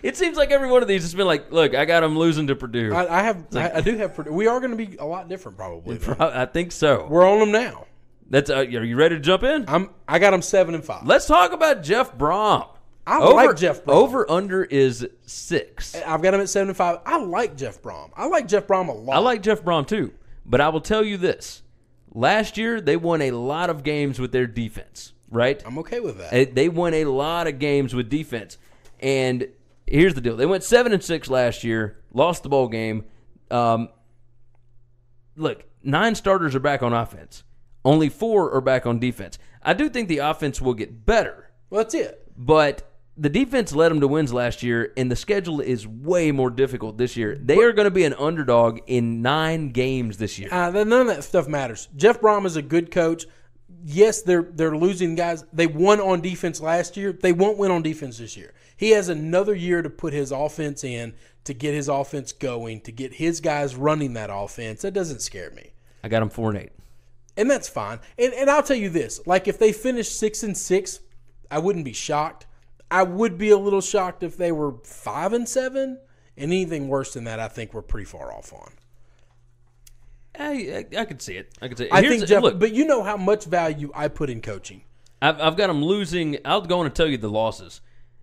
It seems like every one of these has been like, look, I got them losing to Purdue. I, I have. Like, I, I do have Purdue. We are going to be a lot different probably. Pro- I think so. We're on them now. That's. Uh, are you ready to jump in? I'm. I got them seven and five. Let's talk about Jeff Brom. I over, like Jeff Brom. Over-under is six. I've got him at seven and five. I like Jeff Brom. I like Jeff Brom a lot. I like Jeff Brom, too. But I will tell you this. Last year, they won a lot of games with their defense, right? I'm okay with that. They won a lot of games with defense. And here's the deal. They went seven and six last year, lost the bowl game. Um, look, nine starters are back on offense. Only four are back on defense. I do think the offense will get better. Well, that's it. But the defense led them to wins last year, and the schedule is way more difficult this year. They are going to be an underdog in nine games this year. Uh, none of that stuff matters. Jeff Brom is a good coach. Yes, they're they're losing guys. They won on defense last year. They won't win on defense this year. He has another year to put his offense in, to get his offense going, to get his guys running that offense. That doesn't scare me. I got him four and eight. And that's fine. And and I'll tell you this, like if they finish six and six, I wouldn't be shocked. I would be a little shocked if they were five and seven. And anything worse than that, I think we're pretty far off on. I, I, I could see it. I could see it. I Here's, think Jeff, look, but you know how much value I put in coaching. I've, I've got them losing. I'll go on and tell you the losses,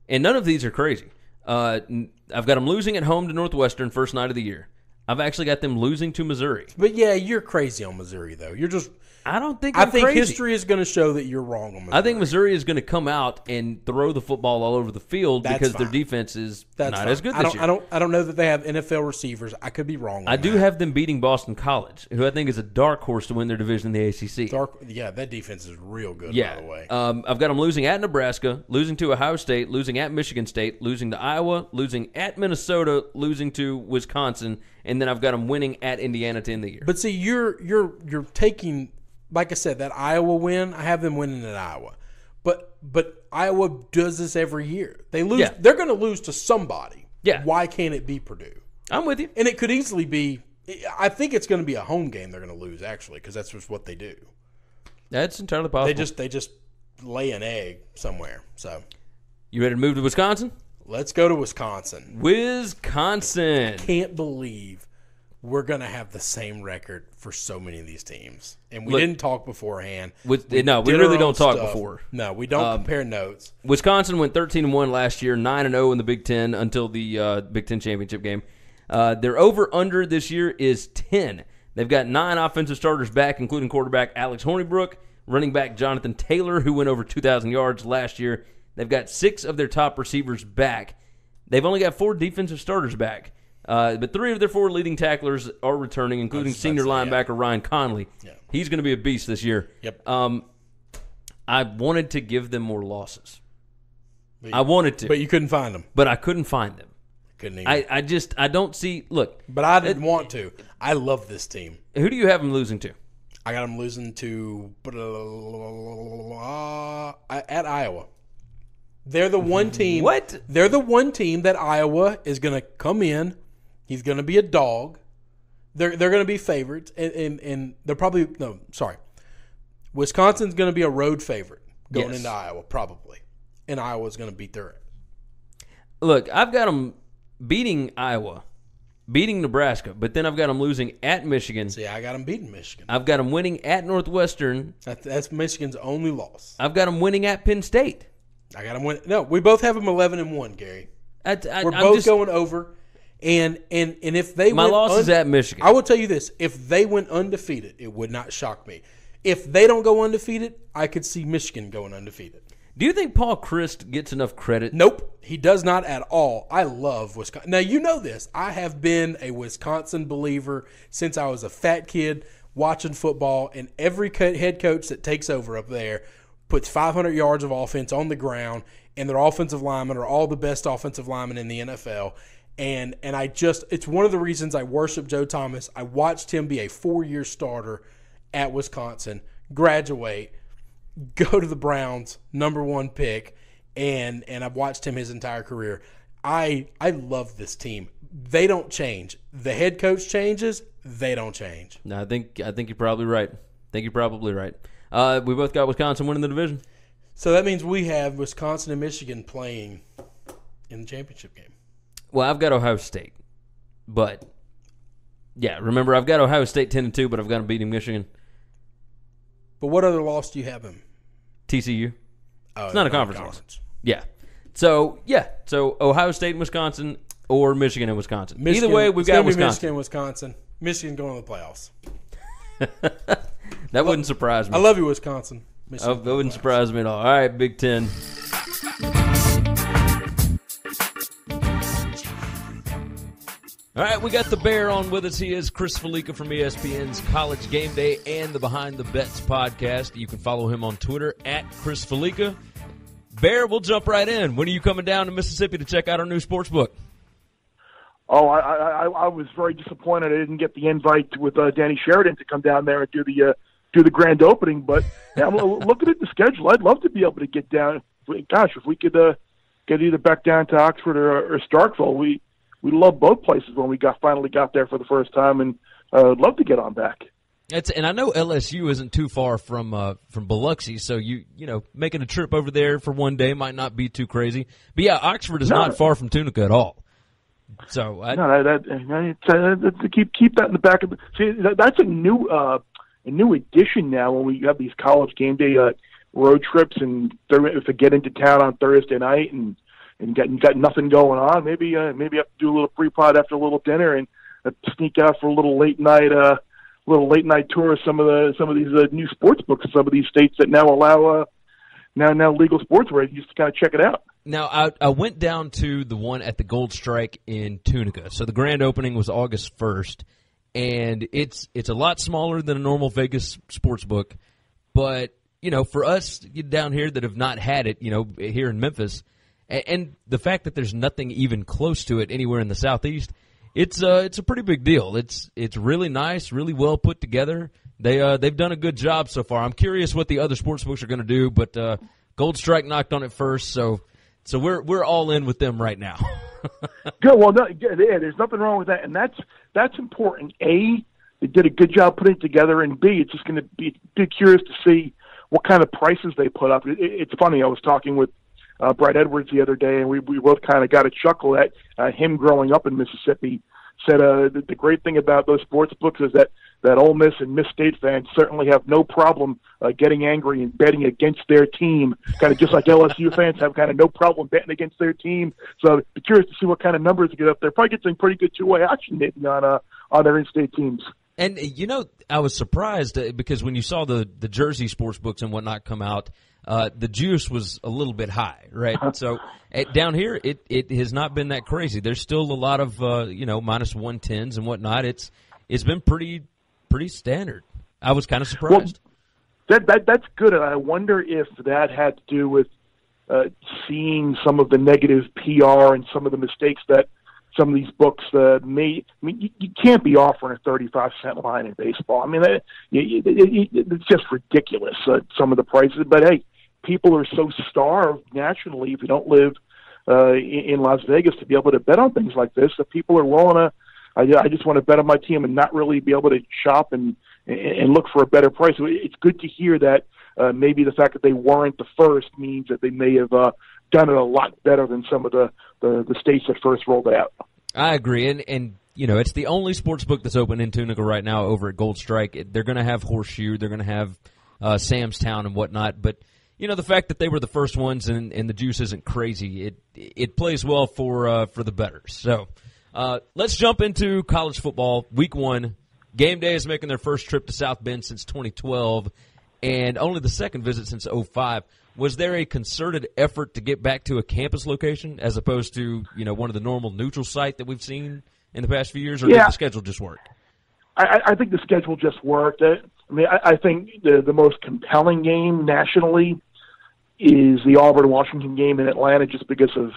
and none of these are crazy. Uh, I've got them losing at home to Northwestern first night of the year. I've actually got them losing to Missouri. But yeah, you're crazy on Missouri though. You're just. I don't think. I'm I think crazy. History is going to show that you're wrong on Missouri. I think Missouri is going to come out and throw the football all over the field That's because fine. their defense is That's not fine. as good this I don't, year. I don't. I don't know that they have N F L receivers. I could be wrong. on I that. do have them beating Boston College, who I think is a dark horse to win their division in the A C C. Dark, yeah, that defense is real good. Yeah. By the way, um, I've got them losing at Nebraska, losing to Ohio State, losing at Michigan State, losing to Iowa, losing at Minnesota, losing to Wisconsin, and then I've got them winning at Indiana to end the year. But see, you're you're you're taking. Like I said, that Iowa win, I have them winning at Iowa. But but Iowa does this every year. They lose. Yeah. They're going to lose to somebody. Yeah. Why can't it be Purdue? I'm with you. And it could easily be – I think it's going to be a home game they're going to lose, actually, because that's just what they do. That's entirely possible. They just they just lay an egg somewhere. So, you ready to move to Wisconsin? Let's go to Wisconsin. Wisconsin. I can't believe – we're going to have the same record for so many of these teams. And we Look, didn't talk beforehand. With, we no, we really don't talk stuff. before. No, we don't um, compare notes. Wisconsin went thirteen and one last year, nine and oh in the Big Ten until the uh, Big Ten championship game. Uh, their over-under this year is ten. They've got nine offensive starters back, including quarterback Alex Hornibrook, running back Jonathan Taylor, who went over two thousand yards last year. They've got six of their top receivers back. They've only got four defensive starters back. Uh, but three of their four leading tacklers are returning, including that's, senior that's, linebacker yeah. Ryan Conley. Yeah. He's going to be a beast this year. Yep. Um, I wanted to give them more losses. You, I wanted to. But you couldn't find them. But I couldn't find them. Couldn't either. I, I just, I don't see, look. But I didn't it, want to. I love this team. Who do you have them losing to? I got them losing to, uh, at Iowa. They're the one team. What? They're the one team that Iowa is going to come in. He's going to be a dog. They're they're going to be favorites, and, and and they're probably no. Sorry, Wisconsin's going to be a road favorite going yes. into Iowa probably, and Iowa's going to beat their. Look, I've got them beating Iowa, beating Nebraska, but then I've got them losing at Michigan. See, I got them beating Michigan. I've got them winning at Northwestern. That, that's Michigan's only loss. I've got them winning at Penn State. I got them winning. No, we both have them eleven and one, Gary. I, I, We're both just, going over. And and and if they my went loss un- is at Michigan, I will tell you this: if they went undefeated, it would not shock me. If they don't go undefeated, I could see Michigan going undefeated. Do you think Paul Chryst gets enough credit? Nope, he does not at all. I love Wisconsin. Now you know this. I have been a Wisconsin believer since I was a fat kid watching football, and every head coach that takes over up there puts five hundred yards of offense on the ground, and their offensive linemen are all the best offensive linemen in the N F L. And and I just – it's one of the reasons I worship Joe Thomas. I watched him be a four-year starter at Wisconsin, graduate, go to the Browns, number one pick, and and I've watched him his entire career. I I love this team. They don't change. The head coach changes. They don't change. No, I think I think you're probably right. I think you're probably right. Uh, we both got Wisconsin winning the division. So that means we have Wisconsin and Michigan playing in the championship game. Well, I've got Ohio State, but yeah, remember I've got Ohio State ten and two, but I've got them beating Michigan. But what other loss do you have them? T C U. Oh, it's not a conference, conference loss. Yeah. So yeah, so Ohio State and Wisconsin, or Michigan and Wisconsin. Michigan, Either way, we've got Wisconsin. Michigan and Wisconsin. Michigan going to the playoffs. that love, wouldn't surprise me. I love you, Wisconsin. Michigan oh, that wouldn't playoffs. surprise me at all. All right, Big Ten. All All right, we got the Bear on with us. He is Chris Felica from E S P N's College Game Day and the Behind the Bets podcast. You can follow him on Twitter at Chris Felica. Bear, we'll jump right in. When are you coming down to Mississippi to check out our new sports book? Oh, I, I, I was very disappointed I didn't get the invite with uh, Danny Sheridan to come down there and do the uh, do the grand opening. But yeah, looking at the schedule, I'd love to be able to get down. Gosh, if we could uh, get either back down to Oxford or, or Starkville, we we loved both places when we got finally got there for the first time, and uh, I'd love to get on back. That's, and I know L S U isn't too far from uh, from Biloxi, so you you know making a trip over there for one day might not be too crazy. But yeah, Oxford is no. not far from Tunica at all. So I, no, that, that, that, keep keep that in the back of the, see. That, that's a new uh, a new addition now when we have these college game day uh, road trips, and if I get into town on Thursday night and and got got nothing going on, maybe uh, maybe I have to do a little pre-pod after a little dinner and uh, sneak out for a little late night uh little late night tour of some of the some of these uh, new sports books in some of these states that now allow uh, now now legal sports where you just kind of check it out. Now, I, I went down to the one at the Gold Strike in Tunica. So the grand opening was August first, and it's it's a lot smaller than a normal Vegas sports book. But, you know, for us down here that have not had it, you know, here in Memphis, and, and the fact that there's nothing even close to it anywhere in the Southeast, it's uh, it's a pretty big deal. It's it's really nice, really well put together. They, uh, they've done a good job so far. I'm curious what the other sports books are going to do, but uh, Gold Strike knocked on it first, so... So we're we're all in with them right now. Good. Well, no, yeah, there's nothing wrong with that, and that's that's important. A, they did a good job putting it together, and B, it's just going to be, be curious to see what kind of prices they put up. It, it, it's funny. I was talking with uh, Brad Edwards the other day, and we we both kind of got a chuckle at uh, him growing up in Mississippi. Said uh, the, the great thing about those sports books is that that Ole Miss and Miss State fans certainly have no problem uh, getting angry and betting against their team, kind of just like L S U fans have kind of no problem betting against their team. So I'd be curious to see what kind of numbers get up there. Probably get some pretty good two-way action maybe on, uh, on their in-state teams. And, you know, I was surprised because when you saw the, the Jersey sports books and whatnot come out, uh, the juice was a little bit high, right? Uh-huh. So at, down here, it, it has not been that crazy. There's still a lot of, uh, you know, minus one tens and whatnot. It's It's been pretty... pretty standard. I was kind of surprised. Well, that, that that's good, and I wonder if that had to do with uh, seeing some of the negative P R and some of the mistakes that some of these books uh, made. I mean, you, you can't be offering a thirty-five cent line in baseball. I mean, that, you, you, you, it's just ridiculous, uh, some of the prices. But, hey, people are so starved nationally if you don't live uh, in, in Las Vegas to be able to bet on things like this that people are willing to I, I just want to bet on my team and not really be able to shop and and look for a better price. It's good to hear that uh, maybe the fact that they weren't the first means that they may have uh, done it a lot better than some of the, the, the states that first rolled it out. I agree, and and you know it's the only sports book that's open in Tunica right now over at Gold Strike. They're going to have Horseshoe, they're going to have uh, Sam's Town and whatnot, but you know the fact that they were the first ones and, and the juice isn't crazy. It it plays well for uh, for the bettors. So. Uh, let's jump into college football. Week one, Game Day is making their first trip to South Bend since twenty twelve, and only the second visit since oh five. Was there a concerted effort to get back to a campus location as opposed to you know one of the normal neutral site that we've seen in the past few years, or yeah. did the schedule just work? I, I think the schedule just worked. I, I mean, I, I think the, the most compelling game nationally is the Auburn-Washington game in Atlanta just because of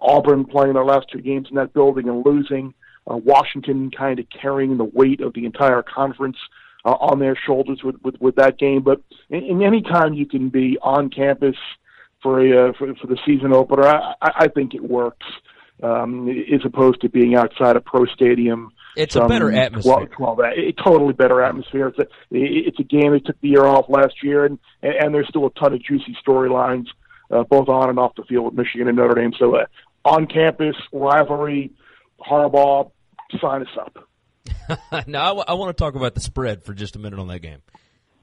Auburn playing their last two games in that building and losing, uh, Washington kind of carrying the weight of the entire conference uh, on their shoulders with, with, with that game. But in, in any time you can be on campus for a, uh, for, for the season opener, I, I think it works um, as opposed to being outside a pro stadium. It's a better atmosphere. Well, that it, totally better atmosphere. It's a it's a game that took the year off last year, and, and, and there's still a ton of juicy storylines, uh, both on and off the field with Michigan and Notre Dame. So, uh, on campus rivalry, Harbaugh, sign us up. Now, I, w- I want to talk about the spread for just a minute on that game.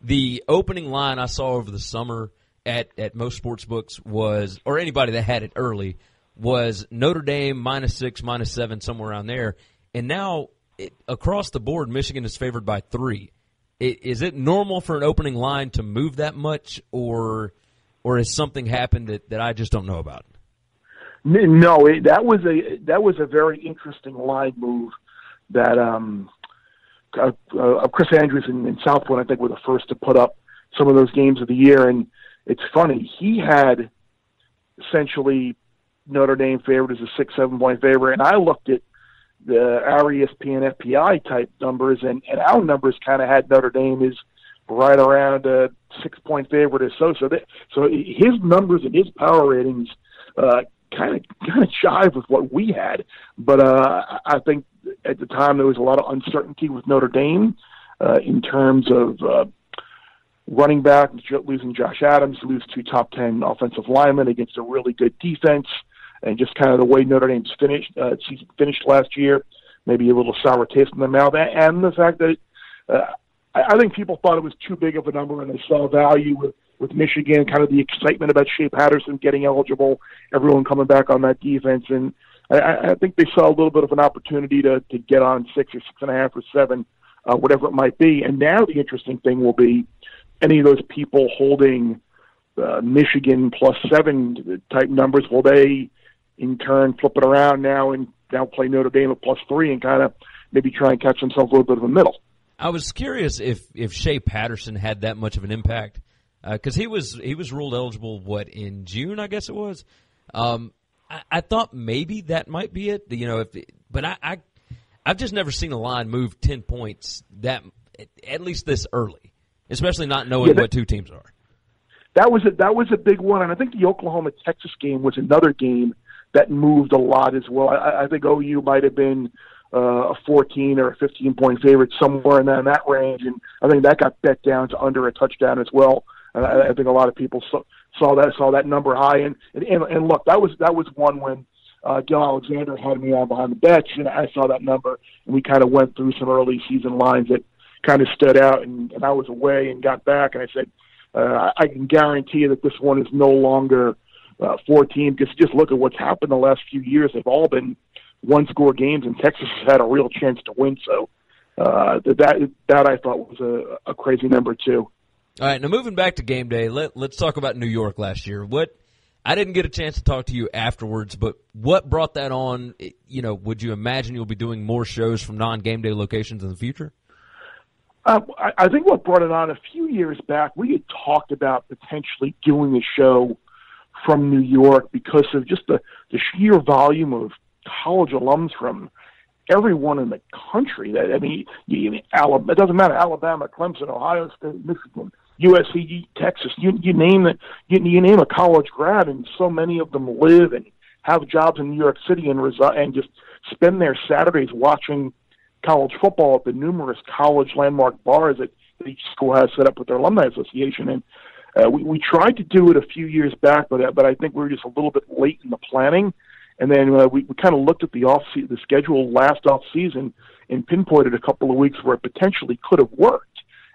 The opening line I saw over the summer at at most sports books was, or anybody that had it early, was Notre Dame minus six, minus seven, somewhere around there, and now. It, across the board, Michigan is favored by three. It, is it normal for an opening line to move that much, or or has something happened that, that I just don't know about? No, it, that was a that was a very interesting line move that um, uh, uh, Chris Andrews in, in South Florida, I think, were the first to put up some of those games of the year. And it's funny, he had essentially Notre Dame favored as a six, seven point favorite. And I looked at the our E S P N F P I type numbers, and, and our numbers kind of had Notre Dame as right around a six point favorite or so. So, that, so his numbers and his power ratings uh, kind of kind of jive with what we had. But uh, I think at the time there was a lot of uncertainty with Notre Dame uh, in terms of uh, running back, losing Josh Adams, lose two top ten offensive linemen against a really good defense, and just kind of the way Notre Dame's finished uh, finished last year, maybe a little sour taste in the mouth, and the fact that uh, I think people thought it was too big of a number, and they saw value with, with Michigan, kind of the excitement about Shea Patterson getting eligible, everyone coming back on that defense. And I, I think they saw a little bit of an opportunity to, to get on six or six and a half or seven, uh, whatever it might be. And now the interesting thing will be any of those people holding uh, Michigan plus seven type numbers, will they in turn flip it around now and now play Notre Dame at plus three and kind of maybe try and catch themselves a little bit of a middle? I was curious if, if Shea Patterson had that much of an impact, because uh, he was he was ruled eligible, what, in June, I guess it was. Um, I, I thought maybe that might be it, you know. If it, but I, I I've just never seen a line move ten points that at least this early, especially not knowing yeah, that, what two teams are. That was a, that was a big one, and I think the Oklahoma Texas game was another game that moved a lot as well. I, I think O U might have been Uh, a fourteen or a fifteen point favorite somewhere in that, in that range, and I think that got bet down to under a touchdown as well. And I, I think a lot of people saw, saw that saw that number high. And, and and look, that was that was one when uh, Gil Alexander had me on behind the bench, and I saw that number, and we kind of went through some early season lines that kind of stood out. And, and I was away and got back, and I said, uh, I can guarantee you that this one is no longer uh, fourteen, because just look at what's happened the last few years. They've all been one-score games, and Texas has had a real chance to win. So uh, that that I thought was a, a crazy number too. All right, now moving back to game day, let, let's talk about New York last year. What I didn't get a chance to talk to you afterwards, but what brought that on? You know, would you imagine you'll be doing more shows from non-game day locations in the future? Uh, I, I think what brought it on a few years back, we had talked about potentially doing a show from New York because of just the, the sheer volume of college alums from everyone in the country. That I mean, you, you, Alabama, it doesn't matter, Alabama, Clemson, Ohio State, Michigan, U S C, Texas, you, you name it, you, you name a college grad, and so many of them live and have jobs in New York City and resi- and just spend their Saturdays watching college football at the numerous college landmark bars that each school has set up with their alumni association. And uh, we, we tried to do it a few years back, but, but I think we were just a little bit late in the planning. And then uh, we, we kind of looked at the off se- the schedule last off season and pinpointed a couple of weeks where it potentially could have worked,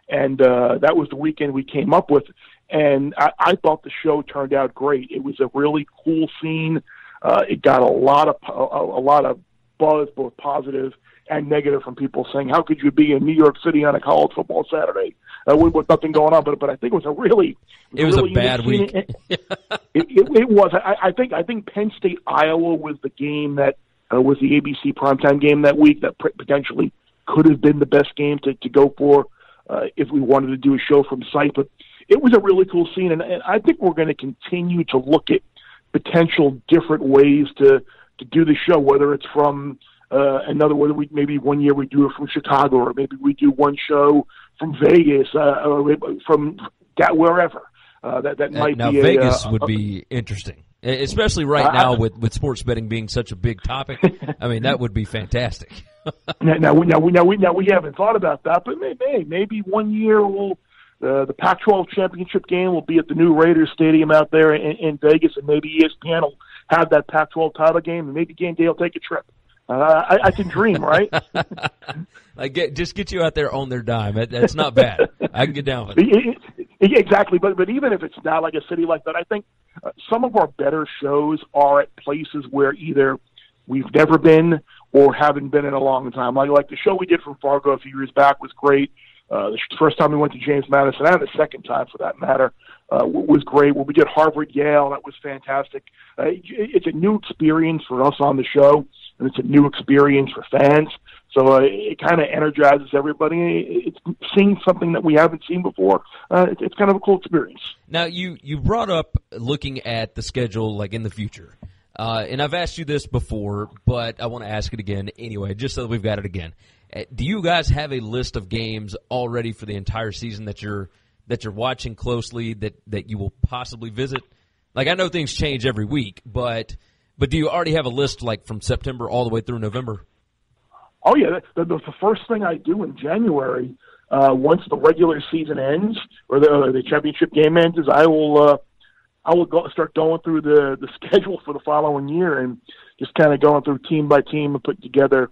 and uh, that was the weekend we came up with. And I, I thought the show turned out great. It was a really cool scene. Uh, it got a lot of a, a lot of buzz, both positive and negative, from people saying, "How could you be in New York City on a college football Saturday uh, with, with nothing going on?" But but I think it was a really it was, it was really a bad week. It, it, it, it was. I, I think I think Penn State Iowa was the game that uh, was the A B C primetime game that week that potentially could have been the best game to, to go for uh, if we wanted to do a show from site. But it was a really cool scene, and, and I think we're going to continue to look at potential different ways to to do the show, whether it's from Uh, another one, we, maybe one year we do it from Chicago, or maybe we do one show from Vegas, uh, or from that wherever. Uh, that that might now, be Vegas a, uh, would be interesting, especially right uh, now with, with sports betting being such a big topic. I mean, that would be fantastic. now, now, we, now, we, now, we, now we haven't thought about that, but maybe maybe one year we'll uh, the Pac twelve championship game will be at the new Raiders Stadium out there in, in Vegas, and maybe E S P N will have that Pac twelve title game, and maybe Game Day will take a trip. Uh, I, I can dream, right? Like, get, just get you out there on their dime. That, that's not bad. I can get down with it. Exactly, but but even if it's not like a city like that, I think uh, some of our better shows are at places where either we've never been or haven't been in a long time. Like like the show we did from Fargo a few years back was great. Uh, the first time we went to James Madison, and the second time for that matter, uh, was great. When we did Harvard, Yale, that was fantastic. Uh, it, it's a new experience for us on the show. And it's a new experience for fans. So uh, it kind of energizes everybody. It's seeing something that we haven't seen before. Uh, it's, it's kind of a cool experience. Now, you, you brought up looking at the schedule like in the future. Uh, and I've asked you this before, but I want to ask it again anyway, just so that we've got it again. Do you guys have a list of games already for the entire season that you're that you're watching closely, that, that you will possibly visit? Like, I know things change every week, but but do you already have a list, like, from September all the way through November? Oh, yeah. The, the, the first thing I do in January, uh, once the regular season ends or the, or the championship game ends, is I will uh, I will go start going through the, the schedule for the following year and just kind of going through team by team and putting together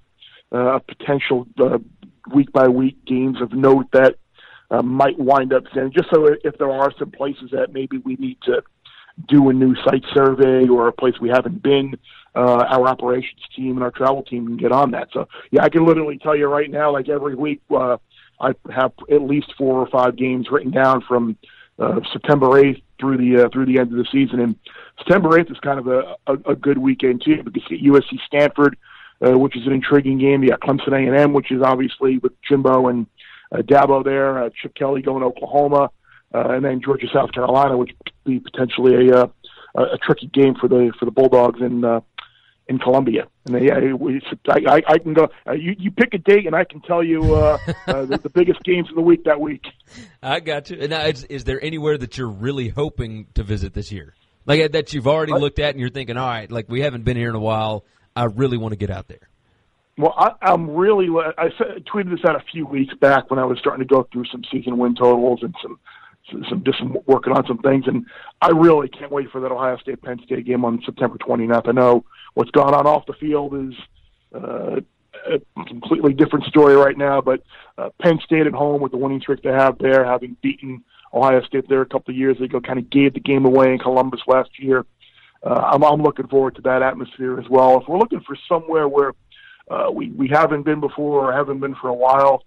uh, potential uh, week-by-week games of note that uh, might wind up in, just so if there are some places that maybe we need to do a new site survey or a place we haven't been, uh, our operations team and our travel team can get on that. So, yeah, I can literally tell you right now, like every week, uh, I have at least four or five games written down from uh, September eighth through the uh, through the end of the season. And September eighth is kind of a, a, a good weekend, too, because you got U S C Stanford, uh, which is an intriguing game. You got Clemson A and M, which is obviously with Jimbo and uh, Dabo there, uh, Chip Kelly going to Oklahoma. Uh, and then Georgia, South Carolina, which could be potentially a uh, a tricky game for the for the Bulldogs in uh, in Columbia. And they, yeah, we, I, I can go. Uh, you you pick a date, and I can tell you uh, uh, the, the biggest games of the week that week. I got you. And now, is, is there anywhere that you're really hoping to visit this year, like that you've already looked at, and you're thinking, all right, like we haven't been here in a while. I really want to get out there. Well, I, I'm really. I tweeted this out a few weeks back when I was starting to go through some season win totals and some. Some just working on some things, and I really can't wait for that Ohio State Penn State game on September twenty-ninth. I know what's gone on off the field is uh, a completely different story right now, but uh, Penn State at home with the winning streak they have there, having beaten Ohio State there a couple of years ago, kind of gave the game away in Columbus last year. Uh, I'm, I'm looking forward to that atmosphere as well. If we're looking for somewhere where uh, we we haven't been before or haven't been for a while.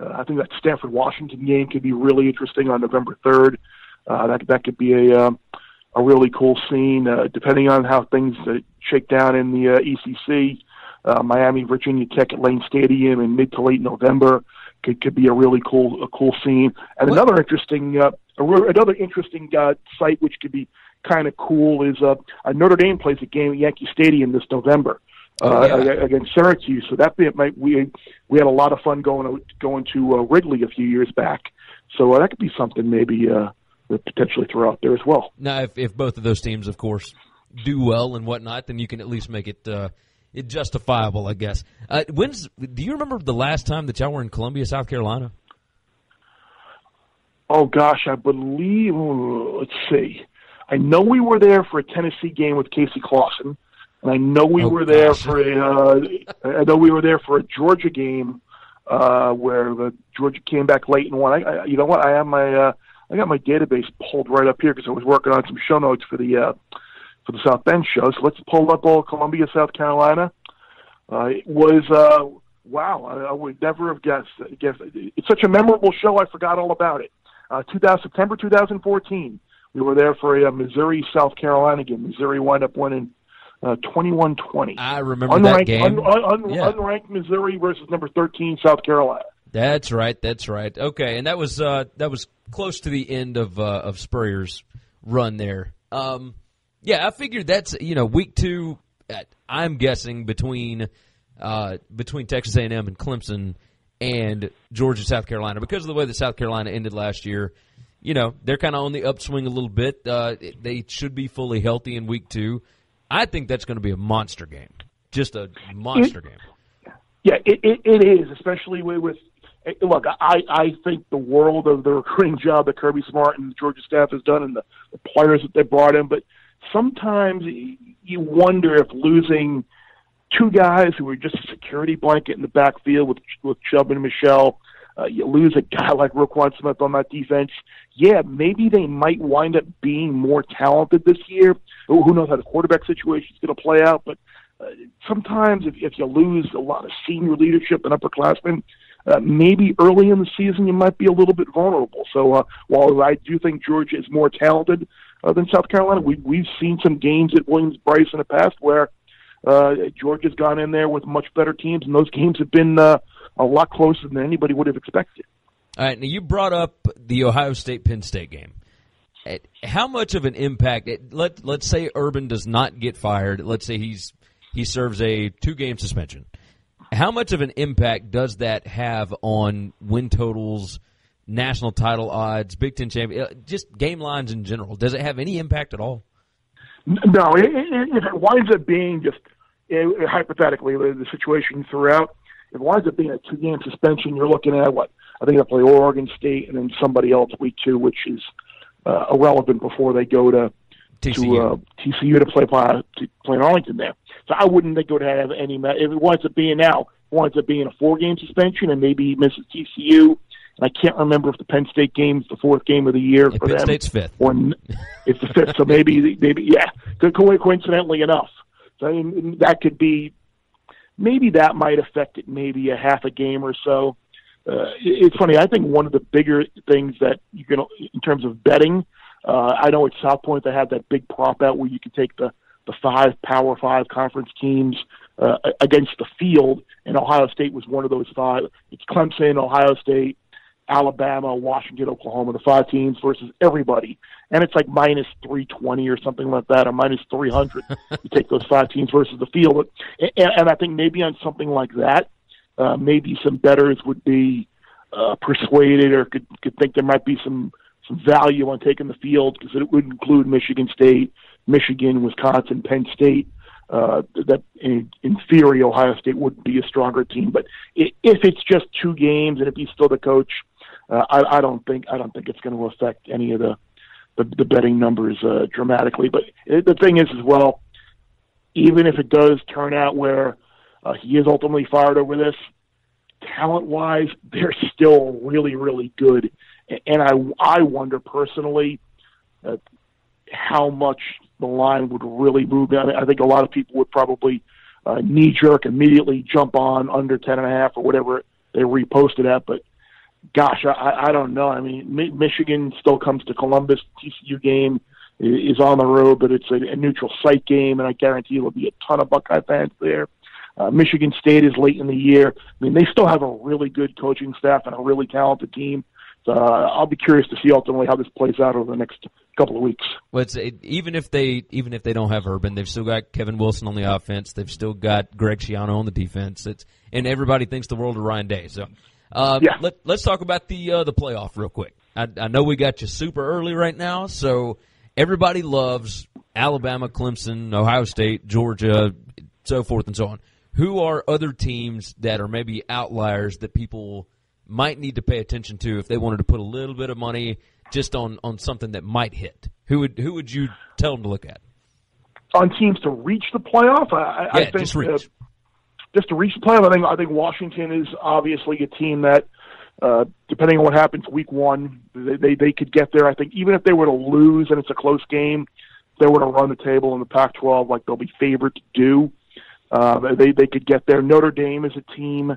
Uh, I think that Stanford-Washington game could be really interesting on November third. Uh, that that could be a um, a really cool scene, uh, depending on how things uh, shake down in the uh, E C C. Uh, Miami-Virginia Tech at Lane Stadium in mid to late November could could be a really cool a cool scene. And what? another interesting uh, another interesting uh, site which could be kind of cool is uh, Notre Dame plays a game at Yankee Stadium this November. Uh, oh, yeah. Against Syracuse, so that might we we had a lot of fun going to, going to uh, Wrigley a few years back. So uh, that could be something maybe uh, to potentially throw out there as well. Now, if, if both of those teams, of course, do well and whatnot, then you can at least make it uh, it justifiable, I guess. Uh, when's do you remember the last time that y'all were in Columbia, South Carolina? Oh gosh, I believe. Let's see. I know we were there for a Tennessee game with Casey Clawson. And I know we oh, were there gosh. for a, uh, I know we were there for a Georgia game uh, where the Georgia came back late and won. I, I, you know what? I have my uh, I got my database pulled right up here because I was working on some show notes for the uh, for the South Bend show. So let's pull up all Columbia, South Carolina. Uh, it was uh, wow! I, I would never have guessed. guessed. It's such a memorable show. I forgot all about it. Uh, September twenty fourteen, we were there for a, a Missouri, South Carolina game. Missouri wound up winning. Uh, twenty-one twenty. I remember unranked, that game. Un, un, un, yeah. Unranked Missouri versus number thirteen South Carolina. That's right. That's right. Okay, and that was uh, that was close to the end of uh, of Spurrier's run there. Um, yeah, I figured that's you know week two. I'm guessing between uh, between Texas A and M and Clemson and Georgia South Carolina because of the way that South Carolina ended last year. You know they're kind of on the upswing a little bit. Uh, they should be fully healthy in week two. I think that's going to be a monster game, just a monster it, game. Yeah, it, it, it is, especially with, with – look, I, I think the world of the recruiting job that Kirby Smart and the Georgia staff has done and the, the players that they brought in, but sometimes you wonder if losing two guys who were just a security blanket in the backfield with, with Chubb and Michelle, uh, you lose a guy like Roquan Smith on that defense, yeah, maybe they might wind up being more talented this year. Who knows how the quarterback situation is going to play out? But uh, sometimes if, if you lose a lot of senior leadership and upperclassmen, uh, maybe early in the season you might be a little bit vulnerable. So uh, while I do think Georgia is more talented uh, than South Carolina, we, we've seen some games at Williams-Brice in the past where Uh, Georgia's gone in there with much better teams, and those games have been uh, a lot closer than anybody would have expected. All right, now you brought up the Ohio State-Penn State game. How much of an impact, let, let's say Urban does not get fired, let's say he's he serves a two-game suspension. How much of an impact does that have on win totals, national title odds, Big Ten champion, just game lines in general? Does it have any impact at all? No, it, it, if it winds up being just, it, hypothetically, the, the situation throughout, if it winds up being a two-game suspension, you're looking at what? I think they'll play Oregon State and then somebody else week two, which is uh, irrelevant before they go to T C U to, uh, T C U to play, to play Arlington there. So I wouldn't think it would have any – if it winds up being now, it winds up being a four-game suspension and maybe he misses T C U. And I can't remember if the Penn State game's the fourth game of the year for them. Penn State's fifth. Or it's the fifth, so maybe, maybe yeah, coincidentally enough. So I mean, that could be – maybe that might affect it maybe a half a game or so. Uh, it's funny. I think one of the bigger things that you can, in terms of betting, uh, I know at South Point they have that big prop out where you can take the, the five Power Five conference teams uh, against the field, and Ohio State was one of those five. It's Clemson, Ohio State, Alabama, Washington, Oklahoma, the five teams versus everybody. And it's like minus three twenty or something like that, or minus three hundred. You take those five teams versus the field. And, and I think maybe on something like that, Uh, maybe some bettors would be uh, persuaded or could, could think there might be some, some value on taking the field because it would include Michigan State, Michigan, Wisconsin, Penn State. Uh, that in, in theory, Ohio State would be a stronger team. But it, if it's just two games and if he's still the coach, uh, I, I don't think I don't think it's going to affect any of the the, the betting numbers uh, dramatically. But it, the thing is, as well, even if it does turn out where Uh, he is ultimately fired over this. Talent-wise, they're still really, really good. And I, I wonder personally uh, how much the line would really move. I think a lot of people would probably uh, knee-jerk, immediately jump on under ten and a half or whatever they reposted at. But, gosh, I, I don't know. I mean, Mi- Michigan still comes to Columbus. T C U game is on the road, but it's a, a neutral site game, and I guarantee there'll be a ton of Buckeye fans there. Uh, Michigan State is late in the year. I mean, they still have a really good coaching staff and a really talented team. So uh, I'll be curious to see ultimately how this plays out over the next couple of weeks. Well, it's, it, even if they even if they don't have Urban, they've still got Kevin Wilson on the offense. They've still got Greg Schiano on the defense. It's and everybody thinks the world of Ryan Day. So uh, yeah. let, let's talk about the uh, the playoff real quick. I, I know we got you super early right now, so everybody loves Alabama, Clemson, Ohio State, Georgia, so forth and so on. Who are other teams that are maybe outliers that people might need to pay attention to if they wanted to put a little bit of money just on, on something that might hit? Who would who would you tell them to look at? On teams to reach the playoff, I, yeah, I think just, reach. Uh, just to reach the playoff. I think I think Washington is obviously a team that, uh, depending on what happens week one, they, they they could get there. I think even if they were to lose and it's a close game, if they were to run the table in the Pac twelve like they'll be favored to do. Uh, they they could get there. Notre Dame is a team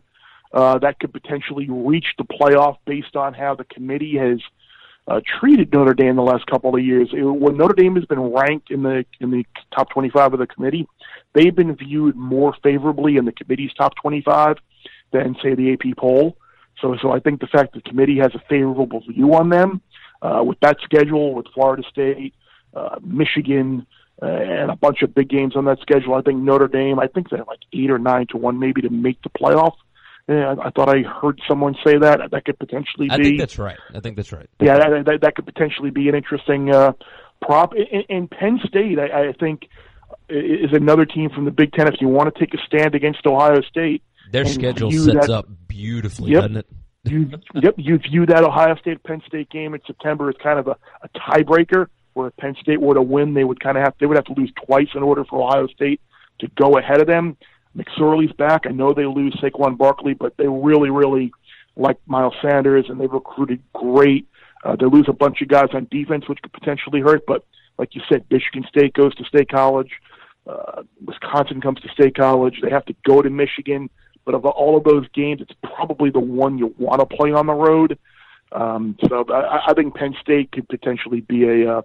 uh, that could potentially reach the playoff based on how the committee has uh, treated Notre Dame the last couple of years. It, when Notre Dame has been ranked in the in the top twenty-five of the committee, they've been viewed more favorably in the committee's top twenty-five than say the A P poll. So so I think the fact the committee has a favorable view on them uh, with that schedule with Florida State, uh, Michigan. Uh, and a bunch of big games on that schedule. I think Notre Dame, I think they're like eight or nine to one maybe to make the playoff. Yeah, I, I thought I heard someone say that. That could potentially be. I think that's right. I think that's right. Yeah, that, that, that could potentially be an interesting uh, prop. And, and Penn State, I, I think, is another team from the Big Ten. If you want to take a stand against Ohio State. Their schedule sets that, up beautifully, yep, doesn't it? you, yep, you view that Ohio State-Penn State game in September as kind of a, a tiebreaker. Where if Penn State were to win, they would kind of have they would have to lose twice in order for Ohio State to go ahead of them. McSorley's back. I know they lose Saquon Barkley, but they really, really like Miles Sanders, and they've recruited great. Uh, they lose a bunch of guys on defense, which could potentially hurt. But like you said, Michigan State goes to State College. Uh, Wisconsin comes to State College. They have to go to Michigan. But of all of those games, it's probably the one you want to play on the road. Um, so I, I think Penn State could potentially be a uh,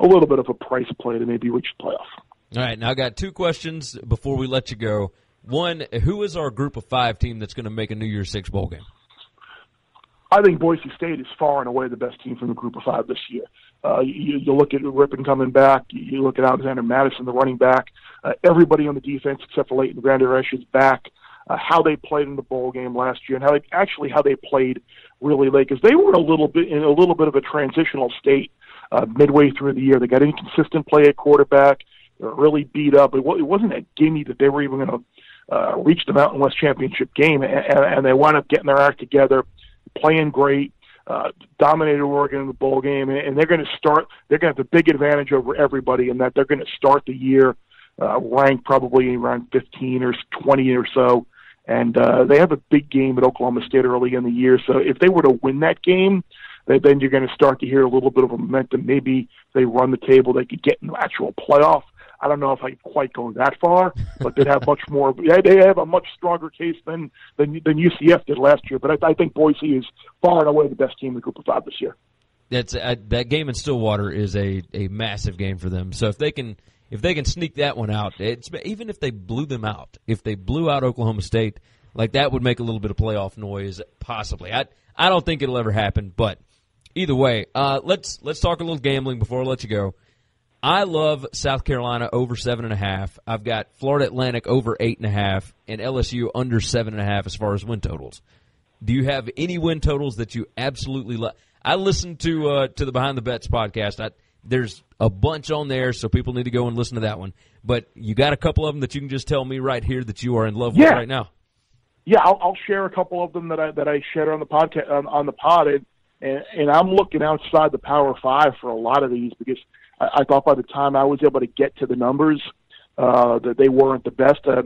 a little bit of a price play to maybe reach the playoff. All right, now I got two questions before we let you go. One, who is our Group of Five team that's going to make a New Year's Six bowl game? I think Boise State is far and away the best team from the Group of Five this year. Uh, you, you look at Rippon coming back. You look at Alexander Madison, the running back. Uh, everybody on the defense except for Leighton Vander Esch is back. Uh, how they played in the bowl game last year, and how they, actually how they played really late, because they were a little bit in a little bit of a transitional state uh, midway through the year. They got inconsistent play at quarterback. They were really beat up. It, it wasn't a gimme that they were even going to uh, reach the Mountain West Championship game, and, and they wound up getting their act together, playing great, uh, dominated Oregon in the bowl game, and, and they're going to start. They're going to have the big advantage over everybody in that they're going to start the year uh, ranked probably around fifteen or twenty or so. And uh, they have a big game at Oklahoma State early in the year. So if they were to win that game, then you're going to start to hear a little bit of a momentum. Maybe they run the table, they could get in the actual playoff. I don't know if I quite go that far, but they'd have much more. They have a much stronger case than than, than U C F did last year. But I, I think Boise is far and away the best team in the Group of Five this year. That's uh, that game in Stillwater is a, a massive game for them. So if they can. If they can sneak that one out, it's, even if they blew them out, if they blew out Oklahoma State, like that would make a little bit of playoff noise, possibly. I I don't think it'll ever happen, but either way, uh, let's let's talk a little gambling before I let you go. I love South Carolina over seven and a half. I've got Florida Atlantic over eight and a half, and L S U under seven and a half as far as win totals. Do you have any win totals that you absolutely love? I listened to uh, to the Behind the Bets podcast. I, there's a bunch on there, so people need to go and listen to that one. But you got a couple of them that you can just tell me right here that you are in love yeah. with right now. Yeah, I'll, I'll share a couple of them that I that I shared on the podcast on, on the pod, and, and and I'm looking outside the Power Five for a lot of these because I, I thought by the time I was able to get to the numbers uh, that they weren't the best. Uh,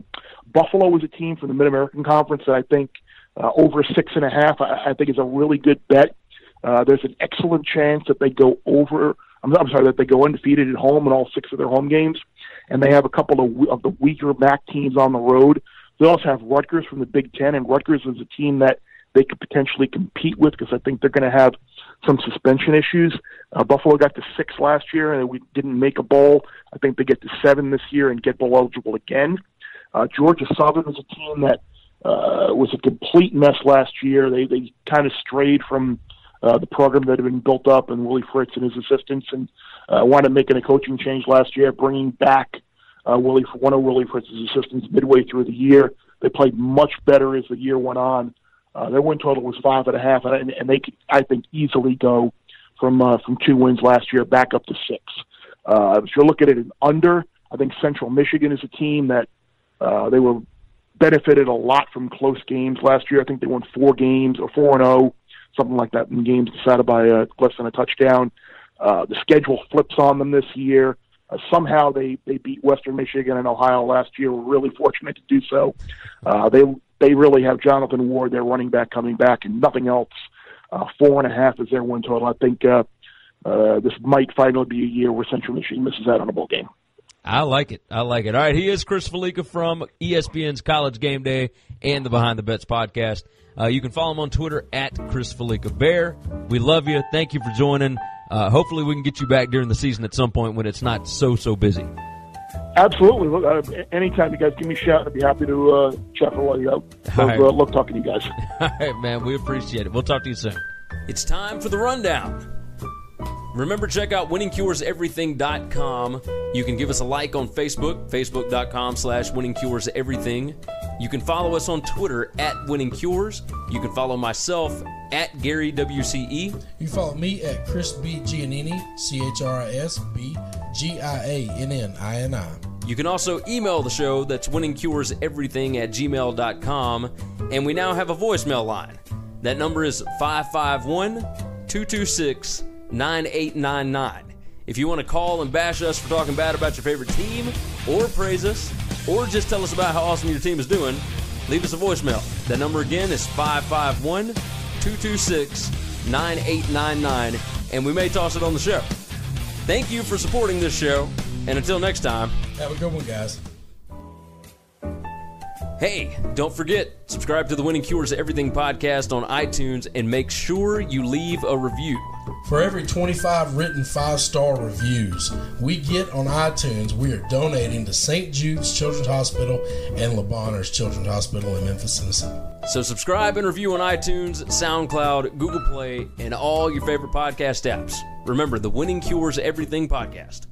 Buffalo was a team from the Mid American Conference that I think uh, over six and a half. I, I think is a really good bet. Uh, there's an excellent chance that they go over. I'm sorry, that they go undefeated at home in all six of their home games, and they have a couple of, of the weaker M A C teams on the road. They also have Rutgers from the Big Ten, and Rutgers is a team that they could potentially compete with because I think they're going to have some suspension issues. Uh, Buffalo got to six last year, and we didn't make a bowl. I think they get to seven this year and get bowl eligible again. Uh, Georgia Southern is a team that uh, was a complete mess last year. They, they kind of strayed from Uh, the program that had been built up, and Willie Fritz and his assistants, and uh, wanted making a coaching change last year, bringing back uh, Willie, one of Willie Fritz's assistants midway through the year. They played much better as the year went on. Uh, their win total was five and a half, and, and they could, I think, easily go from uh, from two wins last year back up to six. Uh, if you're looking at an under, I think Central Michigan is a team that uh, they were benefited a lot from close games last year. I think they won four games or four and oh. Something like that in games decided by uh, less than a touchdown. Uh, the schedule flips on them this year. Uh, somehow they, they beat Western Michigan and Ohio last year. We're really fortunate to do so. Uh, they they really have Jonathan Ward, their running back, coming back, and nothing else. Uh, four and a half is their win total. I think uh, uh, this might finally be a year where Central Michigan misses out on a bowl game. I like it. I like it. All right, he is Chris Felica from E S P N's College Game Day and the Behind the Bets podcast. Uh, you can follow him on Twitter at Chris Felica Bear. We love you. Thank you for joining. Uh, hopefully we can get you back during the season at some point when it's not so, so busy. Absolutely. Look, uh, anytime you guys give me a shout, I'd be happy to uh, chat for a while. All so, right. uh, love talking to you guys. All right, man. We appreciate it. We'll talk to you soon. It's time for the rundown. Remember, check out winning cures everything dot com. You can give us a like on Facebook, facebook dot com slash winning cures everything. You can follow us on Twitter at winningcures. You can follow myself at Gary W C E. You can follow me at Chris B. Giannini, C H R I S B G I A N N I N I. You can also email the show. That's winningcureseverything at gmail dot com. And we now have a voicemail line. That number is five five one, two two six, nine eight nine nine. nine eight nine nine. If you want to call and bash us for talking bad about your favorite team, or praise us, or just tell us about how awesome your team is doing, leave us a voicemail. That number again is five five one, two two six, nine eight nine nine, and we may toss it on the show. Thank you for supporting this show, and until next time, have a good one, guys. Hey, don't forget, subscribe to the Winning Cures Everything podcast on iTunes, and make sure you leave a review. For every twenty-five written five-star reviews we get on iTunes, we are donating to Saint Jude's Children's Hospital and Le Bonheur's Children's Hospital in Memphis, Tennessee. So subscribe and review on iTunes, SoundCloud, Google Play, and all your favorite podcast apps. Remember, the Winning Cures Everything podcast.